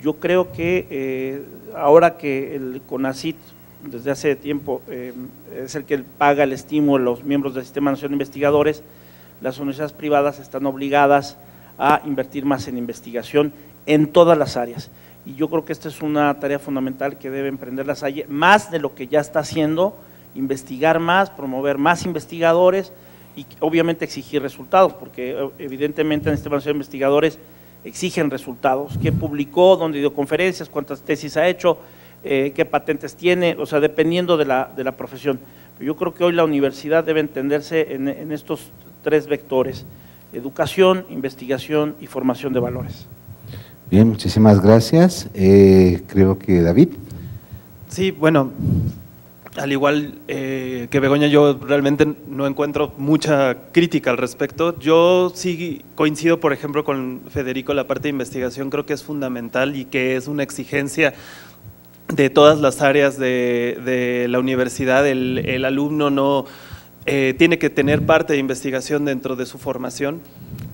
yo creo que eh, ahora que el CONACYT desde hace tiempo eh, es el que paga el estímulo a los miembros del Sistema Nacional de Investigadores, las universidades privadas están obligadas a invertir más en investigación en todas las áreas. Y yo creo que esta es una tarea fundamental que debe emprender La Salle, más de lo que ya está haciendo, investigar más, promover más investigadores y obviamente exigir resultados, porque evidentemente en el Sistema Nacional de Investigadores exigen resultados, qué publicó, dónde dio conferencias, cuántas tesis ha hecho, eh, qué patentes tiene, o sea, dependiendo de la, de la profesión. Pero yo creo que hoy la universidad debe entenderse en, en estos tres vectores, educación, investigación y formación de valores. Bien, muchísimas gracias. Eh, creo que David. Sí, bueno, al igual eh, que Begoña, yo realmente no encuentro mucha crítica al respecto. Yo sí coincido, por ejemplo, con Federico, la parte de investigación creo que es fundamental y que es una exigencia de todas las áreas de, de la universidad. El, el alumno no eh, tiene que tener parte de investigación dentro de su formación.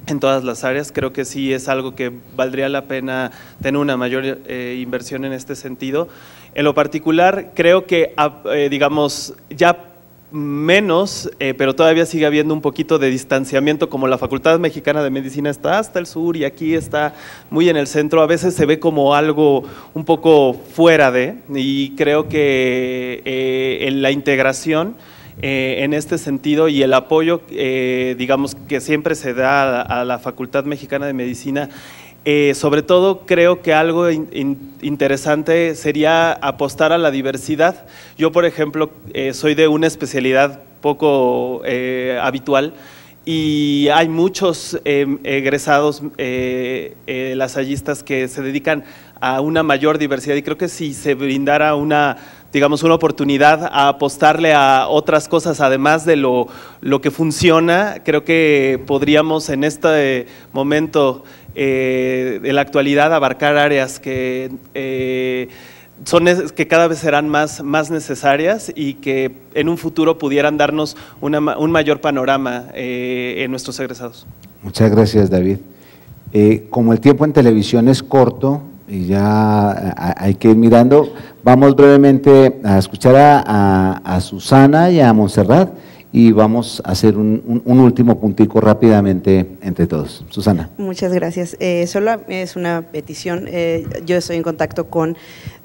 En todas las áreas, creo que sí es algo que valdría la pena tener una mayor eh, inversión en este sentido. En lo particular, creo que, eh, digamos, ya menos, eh, pero todavía sigue habiendo un poquito de distanciamiento, como la Facultad Mexicana de Medicina está hasta el sur y aquí está muy en el centro, a veces se ve como algo un poco fuera de, y creo que eh, en la integración… Eh, en este sentido y el apoyo, eh, digamos, que siempre se da a, a la Facultad Mexicana de Medicina, eh, sobre todo creo que algo in, in, interesante sería apostar a la diversidad. Yo, por ejemplo, eh, soy de una especialidad poco eh, habitual y hay muchos eh, egresados eh, eh, lasallistas que se dedican a una mayor diversidad y creo que si se brindara una… digamos, una oportunidad a apostarle a otras cosas, además de lo, lo que funciona, creo que podríamos en este momento eh, de la actualidad abarcar áreas que, eh, son, que cada vez serán más, más necesarias y que en un futuro pudieran darnos una, un mayor panorama eh, en nuestros egresados. Muchas gracias, David. Eh, como el tiempo en televisión es corto, y ya hay que ir mirando, vamos brevemente a escuchar a, a, a Susana y a Montserrat y vamos a hacer un, un, un último puntico rápidamente entre todos. Susana. Muchas gracias. Eh, solo es una petición, eh, yo estoy en contacto con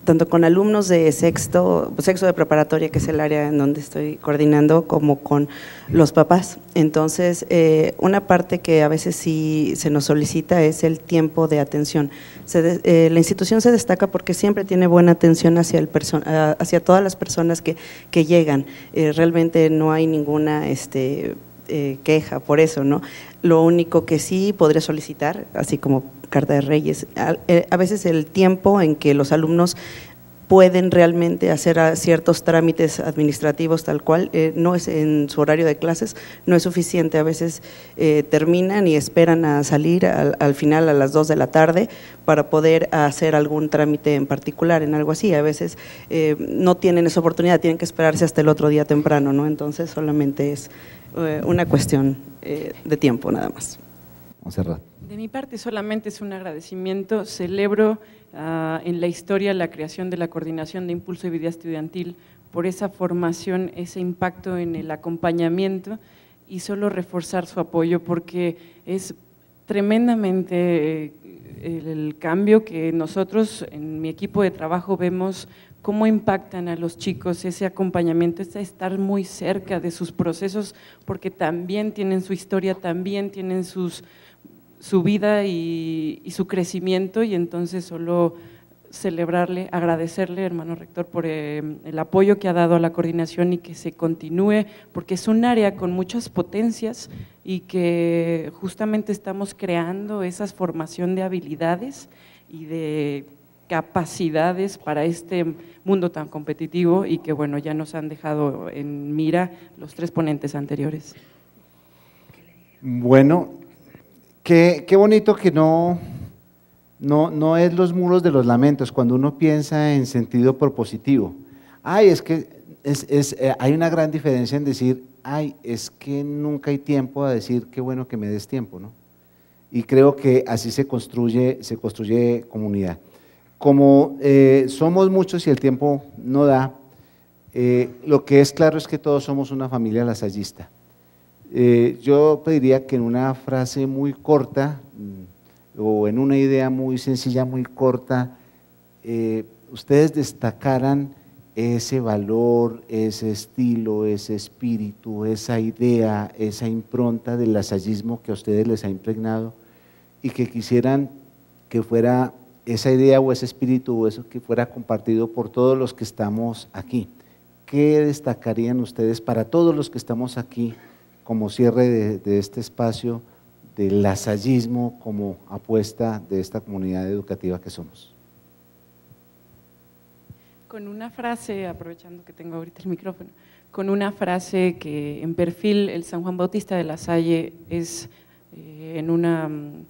tanto con alumnos de sexto, sexto de preparatoria, que es el área en donde estoy coordinando, como con los papás. Entonces, eh, una parte que a veces sí se nos solicita es el tiempo de atención. Se de, eh, la institución se destaca porque siempre tiene buena atención hacia, el perso hacia todas las personas que, que llegan. Eh, realmente no hay ninguna… Este, Eh, queja por eso, ¿no? Lo único que sí podría solicitar, así como carta de Reyes, a, eh, a veces el tiempo en que los alumnos pueden realmente hacer a ciertos trámites administrativos tal cual, eh, no es en su horario de clases, no es suficiente, a veces eh, terminan y esperan a salir al, al final a las dos de la tarde para poder hacer algún trámite en particular, en algo así, a veces eh, no tienen esa oportunidad, tienen que esperarse hasta el otro día temprano, ¿no? Entonces solamente es eh, una cuestión eh, de tiempo nada más. Montserrat. De mi parte solamente es un agradecimiento, celebro uh, en la historia la creación de la Coordinación de Impulso y Vida Estudiantil por esa formación, ese impacto en el acompañamiento y solo reforzar su apoyo porque es tremendamente el cambio que nosotros en mi equipo de trabajo vemos cómo impactan a los chicos ese acompañamiento, ese estar muy cerca de sus procesos porque también tienen su historia, también tienen sus… su vida y, y su crecimiento y entonces solo celebrarle, agradecerle, hermano rector, por eh, el apoyo que ha dado a la coordinación y que se continúe, porque es un área con muchas potencias y que justamente estamos creando esa formación de habilidades y de capacidades para este mundo tan competitivo y que bueno, ya nos han dejado en mira los tres ponentes anteriores. Bueno… Qué, qué bonito que no, no, no es los muros de los lamentos cuando uno piensa en sentido propositivo. Ay, es que es, es, eh, hay una gran diferencia en decir, ay, es que nunca hay tiempo a decir qué bueno que me des tiempo, ¿no? Y creo que así se construye, se construye comunidad. Como eh, somos muchos y el tiempo no da, eh, lo que es claro es que todos somos una familia lasallista. Eh, yo pediría que en una frase muy corta o en una idea muy sencilla, muy corta, eh, ustedes destacaran ese valor, ese estilo, ese espíritu, esa idea, esa impronta del lasallismo que a ustedes les ha impregnado y que quisieran que fuera esa idea o ese espíritu o eso que fuera compartido por todos los que estamos aquí. ¿Qué destacarían ustedes para todos los que estamos aquí como cierre de, de este espacio del lasallismo como apuesta de esta comunidad educativa que somos? Con una frase, aprovechando que tengo ahorita el micrófono, con una frase que en perfil el San Juan Bautista de la Salle es eh, en una um,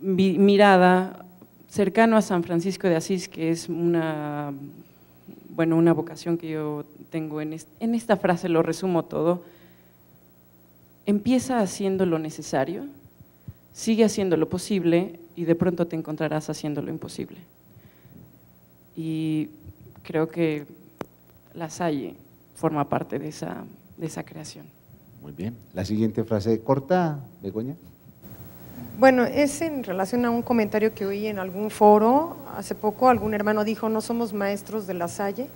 mirada cercano a San Francisco de Asís, que es una, bueno, una vocación que yo tengo en, est en esta frase, lo resumo todo. Empieza haciendo lo necesario, sigue haciendo lo posible y de pronto te encontrarás haciendo lo imposible. Y creo que La Salle forma parte de esa, de esa creación. Muy bien. La siguiente frase corta, Begoña. Bueno, es en relación a un comentario que oí en algún foro. Hace poco algún hermano dijo, no somos maestros de La Salle,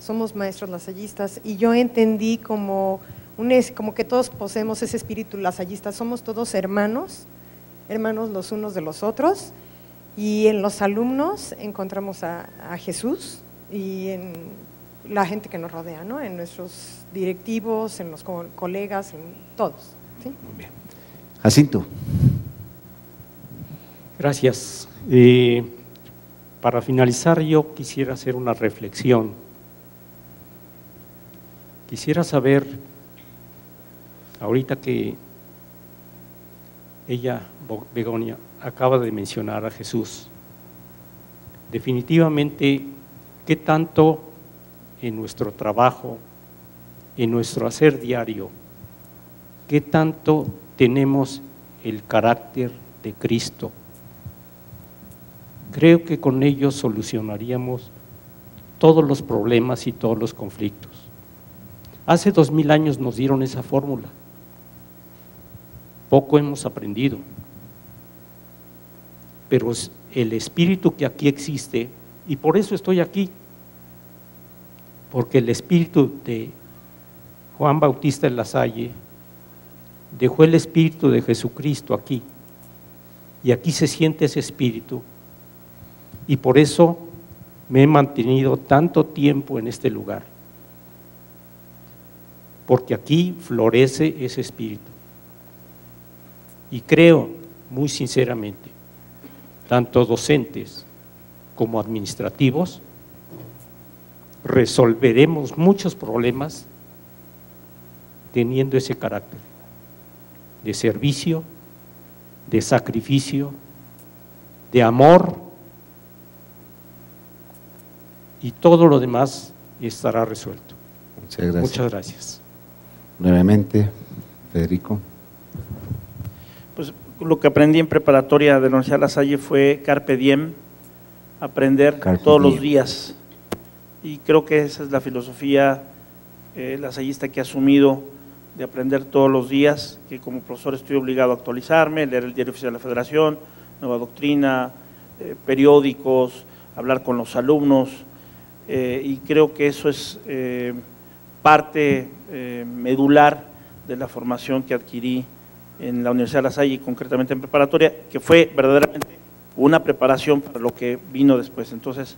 somos maestros lasallistas. Y yo entendí como… Un es, como que todos poseemos ese espíritu lasallista, somos todos hermanos, hermanos los unos de los otros, y en los alumnos encontramos a, a Jesús y en la gente que nos rodea, ¿no? En nuestros directivos, en los co colegas, en todos, ¿sí? Muy bien. Jacinto. Gracias. Eh, para finalizar, yo quisiera hacer una reflexión. Quisiera saber… Ahorita que ella, Begoña, acaba de mencionar a Jesús, definitivamente, ¿qué tanto en nuestro trabajo, en nuestro hacer diario, qué tanto tenemos el carácter de Cristo? Creo que con ello solucionaríamos todos los problemas y todos los conflictos. Hace dos mil años nos dieron esa fórmula. Poco hemos aprendido, pero el espíritu que aquí existe y por eso estoy aquí, porque el espíritu de Juan Bautista de la Salle dejó el espíritu de Jesucristo aquí, y aquí se siente ese espíritu, y por eso me he mantenido tanto tiempo en este lugar, porque aquí florece ese espíritu. Y creo, muy sinceramente, tanto docentes como administrativos, resolveremos muchos problemas teniendo ese carácter de servicio, de sacrificio, de amor, y todo lo demás estará resuelto. Muchas gracias. Muchas gracias. Nuevamente, Federico. Pues lo que aprendí en preparatoria de la Universidad La Salle fue carpe diem, aprender carpe todos diem. los días. Y creo que esa es la filosofía eh, lasallista que he asumido, de aprender todos los días, que como profesor estoy obligado a actualizarme, leer el Diario Oficial de la Federación, Nueva Doctrina, eh, periódicos, hablar con los alumnos, eh, y creo que eso es eh, parte eh, medular de la formación que adquirí en la Universidad de La Salle, y concretamente en preparatoria, que fue verdaderamente una preparación para lo que vino después. Entonces,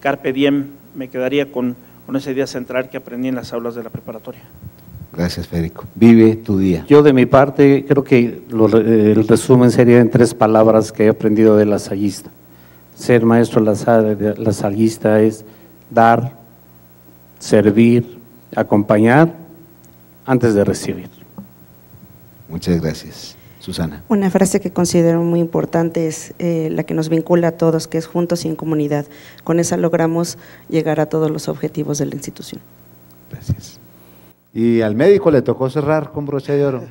carpe diem, me quedaría con, con esa idea central que aprendí en las aulas de la preparatoria. Gracias, Federico. Vive tu día. Yo de mi parte, creo que lo, el resumen sería en tres palabras que he aprendido de lasallista. Ser maestro lasallista es dar, servir, acompañar antes de recibir. Muchas gracias. Susana. Una frase que considero muy importante es eh, la que nos vincula a todos, que es juntos y en comunidad. Con esa logramos llegar a todos los objetivos de la institución. Gracias. Y al médico le tocó cerrar con broche de oro.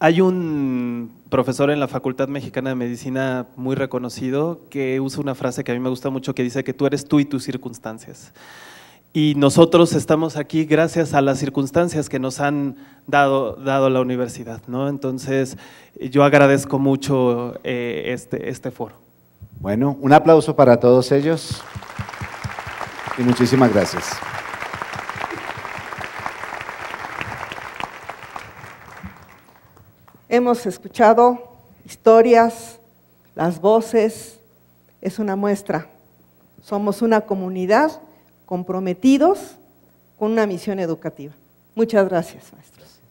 Hay un profesor en la Facultad Mexicana de Medicina muy reconocido que usa una frase que a mí me gusta mucho, que dice que tú eres tú y tus circunstancias. Y nosotros estamos aquí gracias a las circunstancias que nos han dado, dado la universidad, ¿no? Entonces, yo agradezco mucho eh, este, este foro. Bueno, un aplauso para todos ellos y muchísimas gracias. Hemos escuchado historias, las voces, es una muestra. Somos una comunidad comprometidos con una misión educativa. Muchas gracias, maestros.